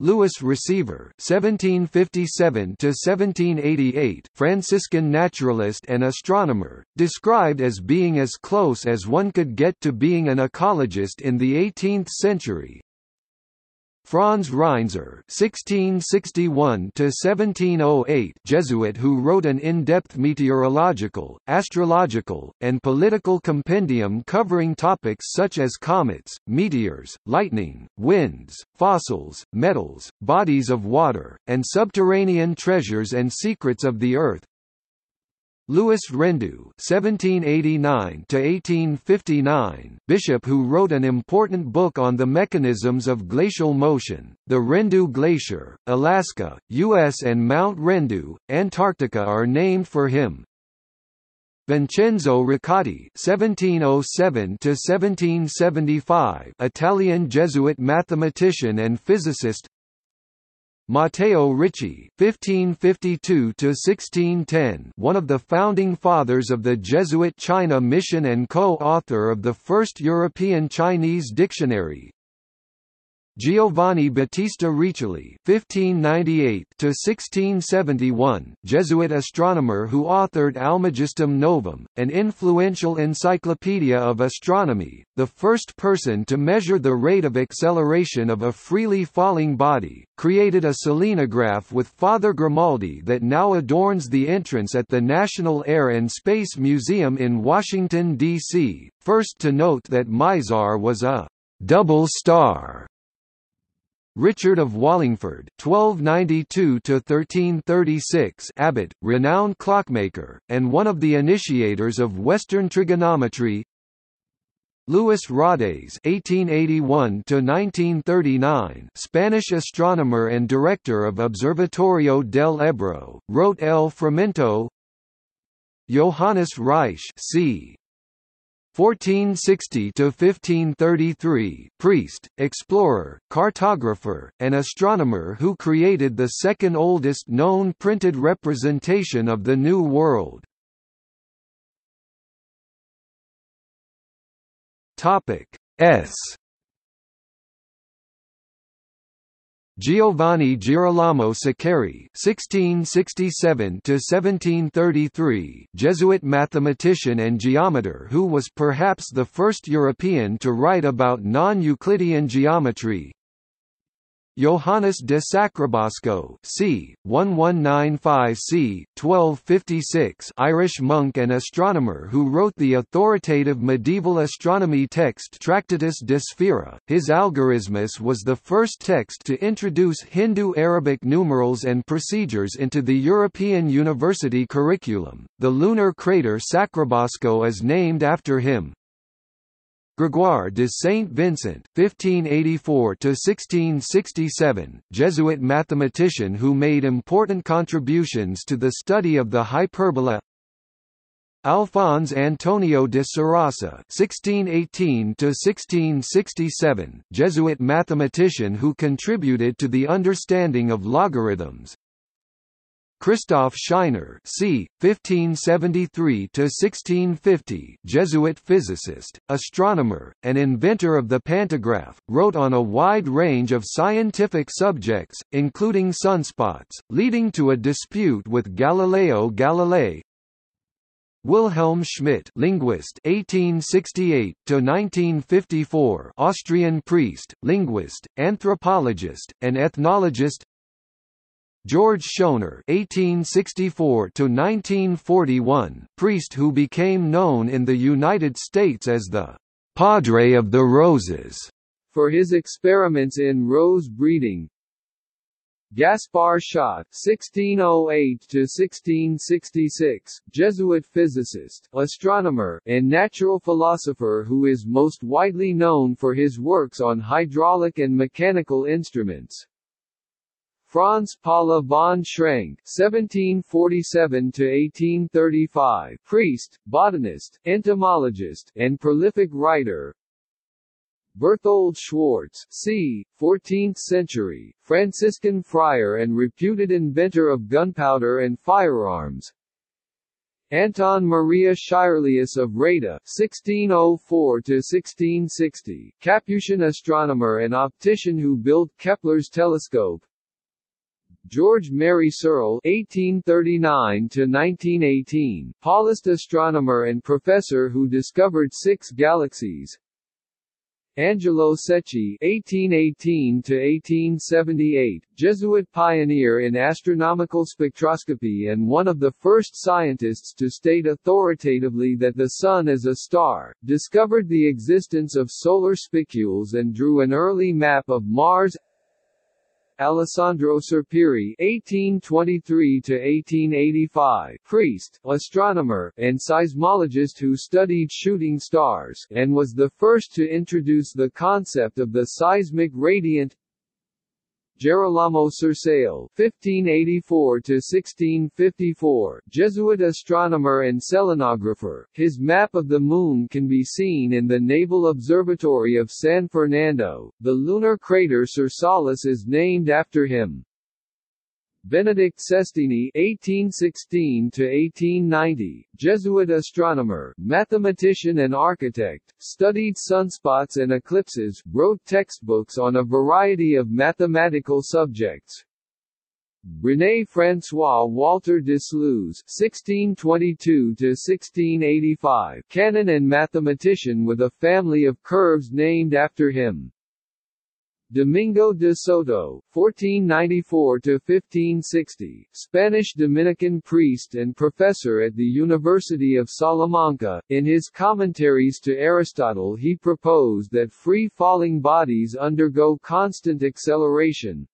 Louis Receiver, 1757–1788, Franciscan naturalist and astronomer, described as being as close as one could get to being an ecologist in the 18th century. Franz Reinzer, 1661–1708, Jesuit who wrote an in-depth meteorological, astrological, and political compendium covering topics such as comets, meteors, lightning, winds, fossils, metals, bodies of water, and subterranean treasures and secrets of the earth. Louis Rendu, 1789–1859, bishop who wrote an important book on the mechanisms of glacial motion. The Rendu Glacier, Alaska, U.S. and Mount Rendu, Antarctica are named for him. Vincenzo Riccati, 1707–1775, Italian Jesuit mathematician and physicist. Matteo Ricci, 1552–1610, one of the founding fathers of the Jesuit China mission and co-author of the first European Chinese dictionary. Giovanni Battista Riccioli, 1598–1671, Jesuit astronomer who authored Almagistum Novum, an influential encyclopedia of astronomy, the first person to measure the rate of acceleration of a freely falling body, created a selenograph with Father Grimaldi that now adorns the entrance at the National Air and Space Museum in Washington, D.C., first to note that Mizar was a double star. Richard of Wallingford, 1292–1336, abbot, renowned clockmaker, and one of the initiators of Western trigonometry. Louis Rhodes, 1881–1939, Spanish astronomer and director of Observatorio del Ebro, wrote El Fragmento. Johannes Reich, c. 1460–1533, priest, explorer, cartographer, and astronomer who created the second oldest known printed representation of the New World. S. Giovanni Girolamo Saccheri, 1667–1733, Jesuit mathematician and geometer who was perhaps the first European to write about non-Euclidean geometry. Johannes de Sacrobosco, c. 1195–c. 1256, Irish monk and astronomer who wrote the authoritative medieval astronomy text Tractatus de Sphera. His Algorithmus was the first text to introduce Hindu-Arabic numerals and procedures into the European university curriculum. The lunar crater Sacrobosco is named after him. Grégoire de Saint Vincent (1584–1667), Jesuit mathematician who made important contributions to the study of the hyperbola. Alphonse Antonio de Sarasa (1618–1667), Jesuit mathematician who contributed to the understanding of logarithms. Christoph Scheiner, c. 1573–1650, Jesuit physicist, astronomer, and inventor of the pantograph, wrote on a wide range of scientific subjects, including sunspots, leading to a dispute with Galileo Galilei. Wilhelm Schmidt, linguist, 1868–1954, Austrian priest, linguist, anthropologist, and ethnologist. George Schoner (1864–1941), priest who became known in the United States as the Padre of the Roses for his experiments in rose breeding. Gaspar Schott (1608–1666), Jesuit physicist, astronomer, and natural philosopher who is most widely known for his works on hydraulic and mechanical instruments. Franz Paula von Schrenck (1747–1835), priest, botanist, entomologist, and prolific writer. Berthold Schwartz, c. 14th century, Franciscan friar and reputed inventor of gunpowder and firearms. Anton Maria Schirleus of Rada (1604–1660), Capuchin astronomer and optician who built Kepler's telescope. George Mary Searle (1839–1918), Paulist astronomer and professor who discovered six galaxies. Angelo Secchi (1818–1878), Jesuit pioneer in astronomical spectroscopy and one of the first scientists to state authoritatively that the Sun is a star, discovered the existence of solar spicules and drew an early map of Mars. Alessandro Serpieri (1823–1885), priest, astronomer, and seismologist who studied shooting stars, and was the first to introduce the concept of the seismic radiant. Gerolamo Cercel (1584–1654), Jesuit astronomer and selenographer. His map of the Moon can be seen in the Naval Observatory of San Fernando. The lunar crater Cercalus is named after him. Benedict Cestini (1816–1890), Jesuit astronomer, mathematician and architect, studied sunspots and eclipses, wrote textbooks on a variety of mathematical subjects. René-François Walter de Sluys (1622–1685), canon and mathematician with a family of curves named after him. Domingo de Soto (1494–1560), Spanish Dominican priest and professor at the University of Salamanca. In his commentaries to Aristotle he proposed that free-falling bodies undergo constant acceleration.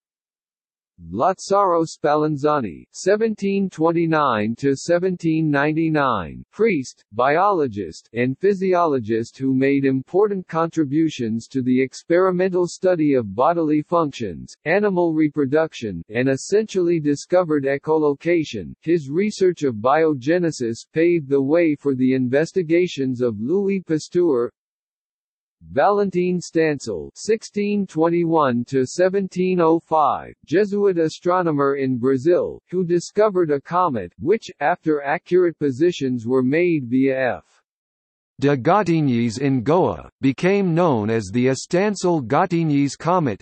Lazzaro Spallanzani (1729–1799), priest, biologist, and physiologist who made important contributions to the experimental study of bodily functions, animal reproduction, and essentially discovered echolocation. His research of biogenesis paved the way for the investigations of Louis Pasteur. Valentine Stancil (1621–1705), Jesuit astronomer in Brazil, who discovered a comet, which, after accurate positions were made via F. de Gatigny's in Goa, became known as the Estancil-Gatigny's comet.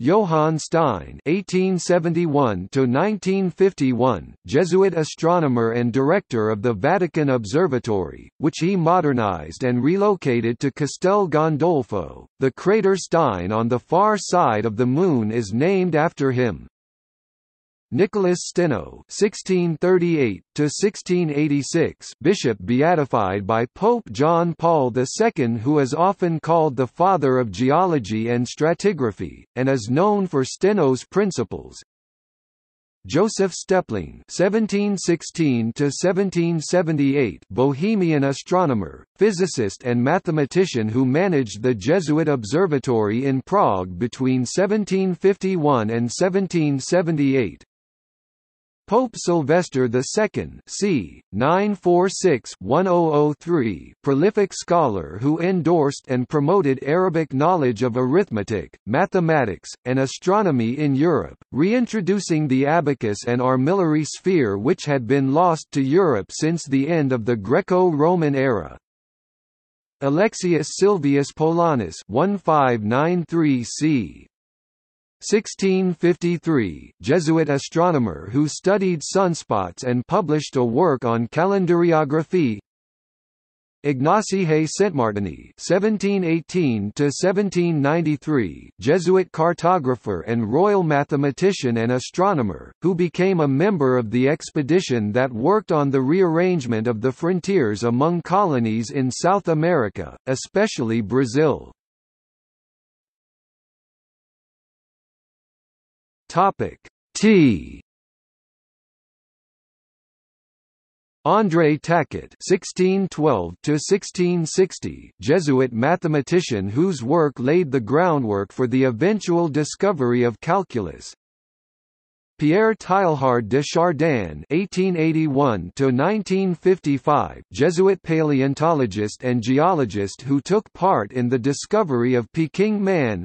Johann Stein (1871–1951), Jesuit astronomer and director of the Vatican Observatory, which he modernized and relocated to Castel Gandolfo. The crater Stein on the far side of the Moon is named after him. Nicholas Steno (1638–1686), bishop beatified by Pope John Paul II, who is often called the father of geology and stratigraphy, and is known for Steno's principles. Joseph Stepling (1716–1778), Bohemian astronomer, physicist and mathematician who managed the Jesuit observatory in Prague between 1751 and 1778. Pope Sylvester II (c. 946–1003), prolific scholar who endorsed and promoted Arabic knowledge of arithmetic, mathematics, and astronomy in Europe, reintroducing the abacus and armillary sphere which had been lost to Europe since the end of the Greco-Roman era. Alexius Silvius Polonus 1593 c. 1653, Jesuit astronomer who studied sunspots and published a work on calendariography. Ignacije Saintmartini (1718–1793), Jesuit cartographer and royal mathematician and astronomer, who became a member of the expedition that worked on the rearrangement of the frontiers among colonies in South America, especially Brazil. T. André Taquet (1612–1660), Jesuit mathematician whose work laid the groundwork for the eventual discovery of calculus. Pierre Teilhard de Chardin (1881–1955), Jesuit paleontologist and geologist who took part in the discovery of Peking Man.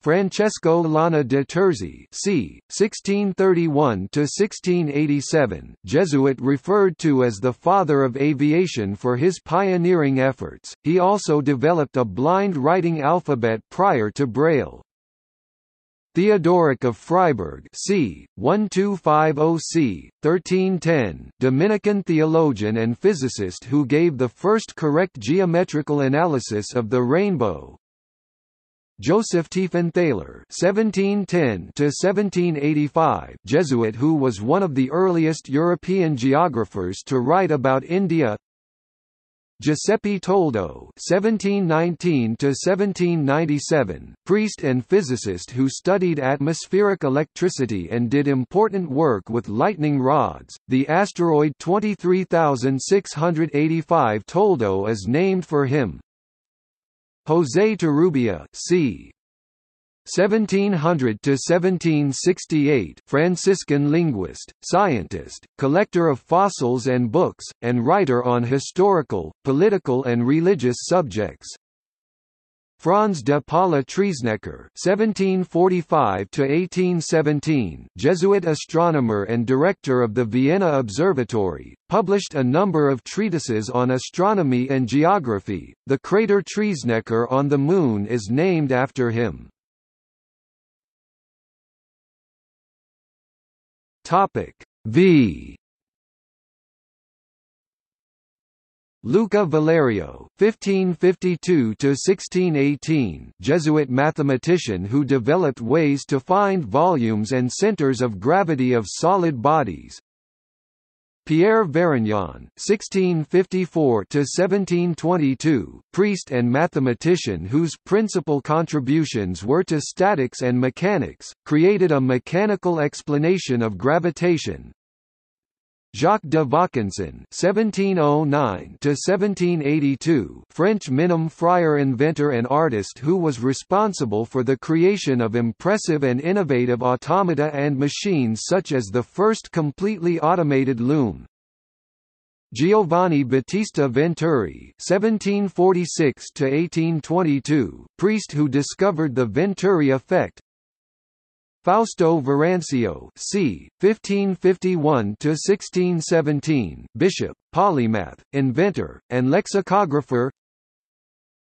Francesco Lana de Terzi (c. 1631–1687), Jesuit referred to as the father of aviation for his pioneering efforts. He also developed a blind writing alphabet prior to Braille. Theodoric of Freiburg (c. 1250–1310), Dominican theologian and physicist who gave the first correct geometrical analysis of the rainbow. Joseph Tiefenthaler (1710–1785), Jesuit who was one of the earliest European geographers to write about India. Giuseppe Toldo (1719–1797), priest and physicist who studied atmospheric electricity and did important work with lightning rods. The asteroid 23685 Toldo is named for him. José Torrubia (c. 1700–1768), Franciscan linguist, scientist, collector of fossils and books, and writer on historical, political and religious subjects. Franz de Paula Triesnecker (1745–1817), Jesuit astronomer and director of the Vienna Observatory, published a number of treatises on astronomy and geography. The crater Triesnecker on the Moon is named after him. Topic V. Luca Valerio (1552–1618), Jesuit mathematician who developed ways to find volumes and centers of gravity of solid bodies. Pierre Varignon (1654–1722), priest and mathematician whose principal contributions were to statics and mechanics, created a mechanical explanation of gravitation. Jacques de Vaucanson (1709–1782), French Minim friar, inventor and artist who was responsible for the creation of impressive and innovative automata and machines such as the first completely automated loom. Giovanni Battista Venturi (1746–1822), priest who discovered the Venturi effect. Fausto Venanzio (c. 1551–1617), bishop, polymath, inventor, and lexicographer.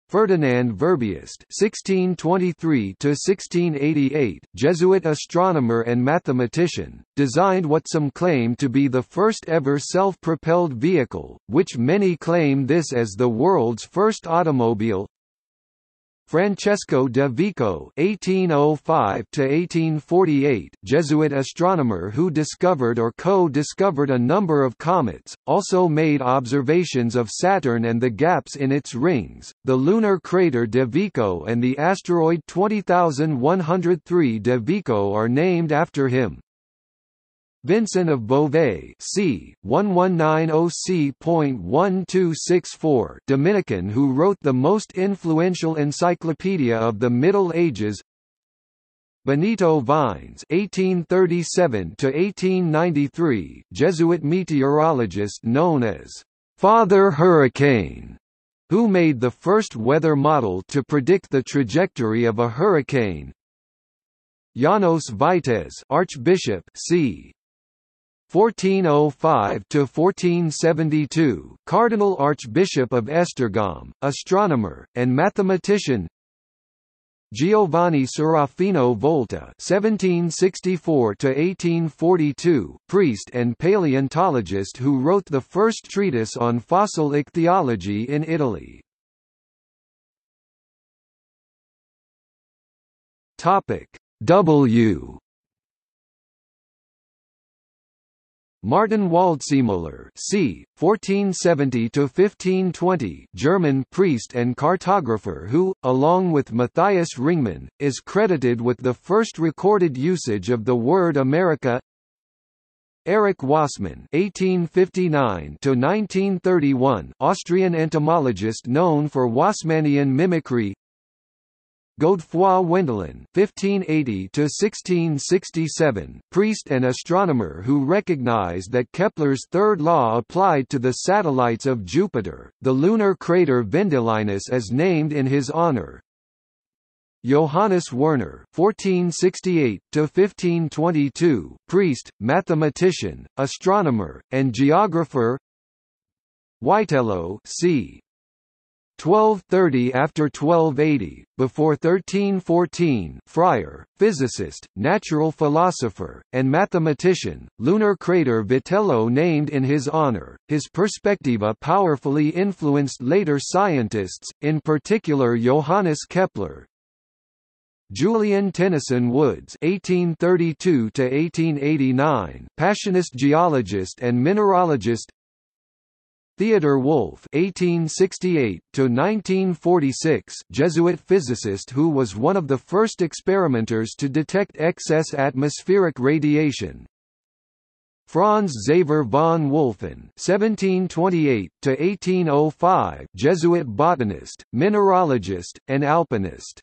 Ferdinand Verbiest (1623–1688), Jesuit astronomer and mathematician, designed what some claim to be the first ever self-propelled vehicle, which many claim this as the world's first automobile. Francesco da Vico (1805–1848), Jesuit astronomer who discovered or co-discovered a number of comets, also made observations of Saturn and the gaps in its rings, the lunar crater de Vico and the asteroid 20103 de Vico are named after him. Vincent of Beauvais, c. 1190c.1264, Dominican who wrote the most influential encyclopedia of the Middle Ages. Benito Vines (1837–1893), Jesuit meteorologist known as Father Hurricane, who made the first weather model to predict the trajectory of a hurricane. János Vitéz, Archbishop, c. 1405–1472, Cardinal Archbishop of Esztergom, astronomer, and mathematician. Giovanni Serafino Volta (1764–1842), priest and paleontologist who wrote the first treatise on fossil ichthyology in Italy. W. Martin Waldseemüller, c. 1470–1520, German priest and cartographer who, along with Matthias Ringmann, is credited with the first recorded usage of the word America. Erich Wassmann (1859–1931), Austrian entomologist known for Wassmannian mimicry. Godefroy Wendelin (1580–1667), priest and astronomer who recognized that Kepler's third law applied to the satellites of Jupiter. The lunar crater Vendelinus is named in his honor. Johannes Werner (1468–1522), priest, mathematician, astronomer, and geographer. Whitelow, c. 1230 after 1280, before 1314, friar, physicist, natural philosopher, and mathematician, lunar crater Vitello named in his honor. His perspectiva powerfully influenced later scientists, in particular Johannes Kepler. Julian Tennyson Woods (1832–1889), passionist geologist and mineralogist. Theodor Wolff (1868–1946), Jesuit physicist who was one of the first experimenters to detect excess atmospheric radiation. Franz Xaver von Wolfen (1728–1805), Jesuit botanist, mineralogist, and alpinist.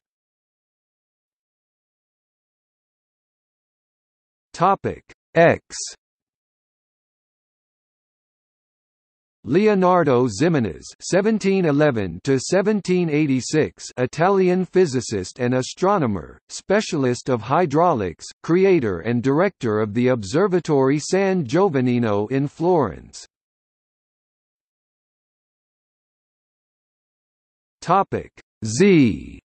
Topic X. Leonardo Ximenes (1711–1786), Italian physicist and astronomer, specialist of hydraulics, creator and director of the Observatory San Giovannino in Florence. Topic Z.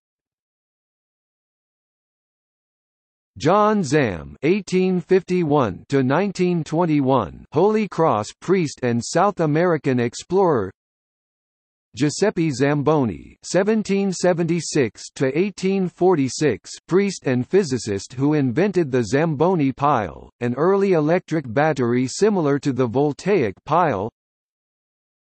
John Zamm (1851–1921), Holy Cross priest and South American explorer. Giuseppe Zamboni (1776–1846), priest and physicist who invented the Zamboni pile, an early electric battery similar to the voltaic pile.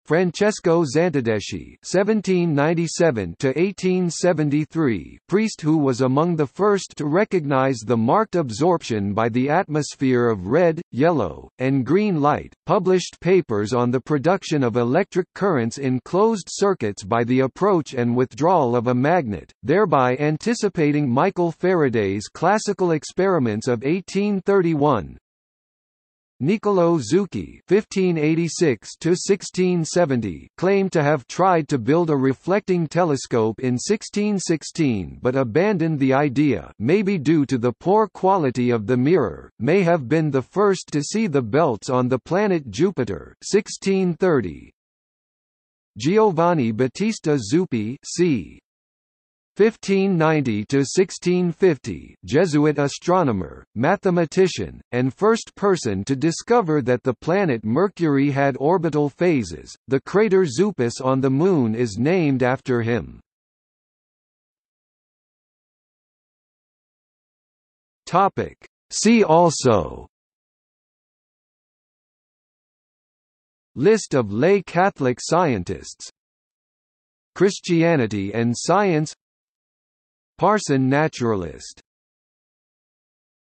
Francesco Zantedeschi (1797–1873), priest who was among the first to recognize the marked absorption by the atmosphere of red, yellow, and green light, published papers on the production of electric currents in closed circuits by the approach and withdrawal of a magnet, thereby anticipating Michael Faraday's classical experiments of 1831. Niccolo Zucchi (1586–1670) claimed to have tried to build a reflecting telescope in 1616 but abandoned the idea, maybe due to the poor quality of the mirror, may have been the first to see the belts on the planet Jupiter 1630. Giovanni Battista Zuppi, c. 1590–1650, Jesuit astronomer, mathematician, and first person to discover that the planet Mercury had orbital phases. The crater Zupus on the Moon is named after him. Topic. See also: List of lay Catholic scientists, Christianity and science, Parson naturalist.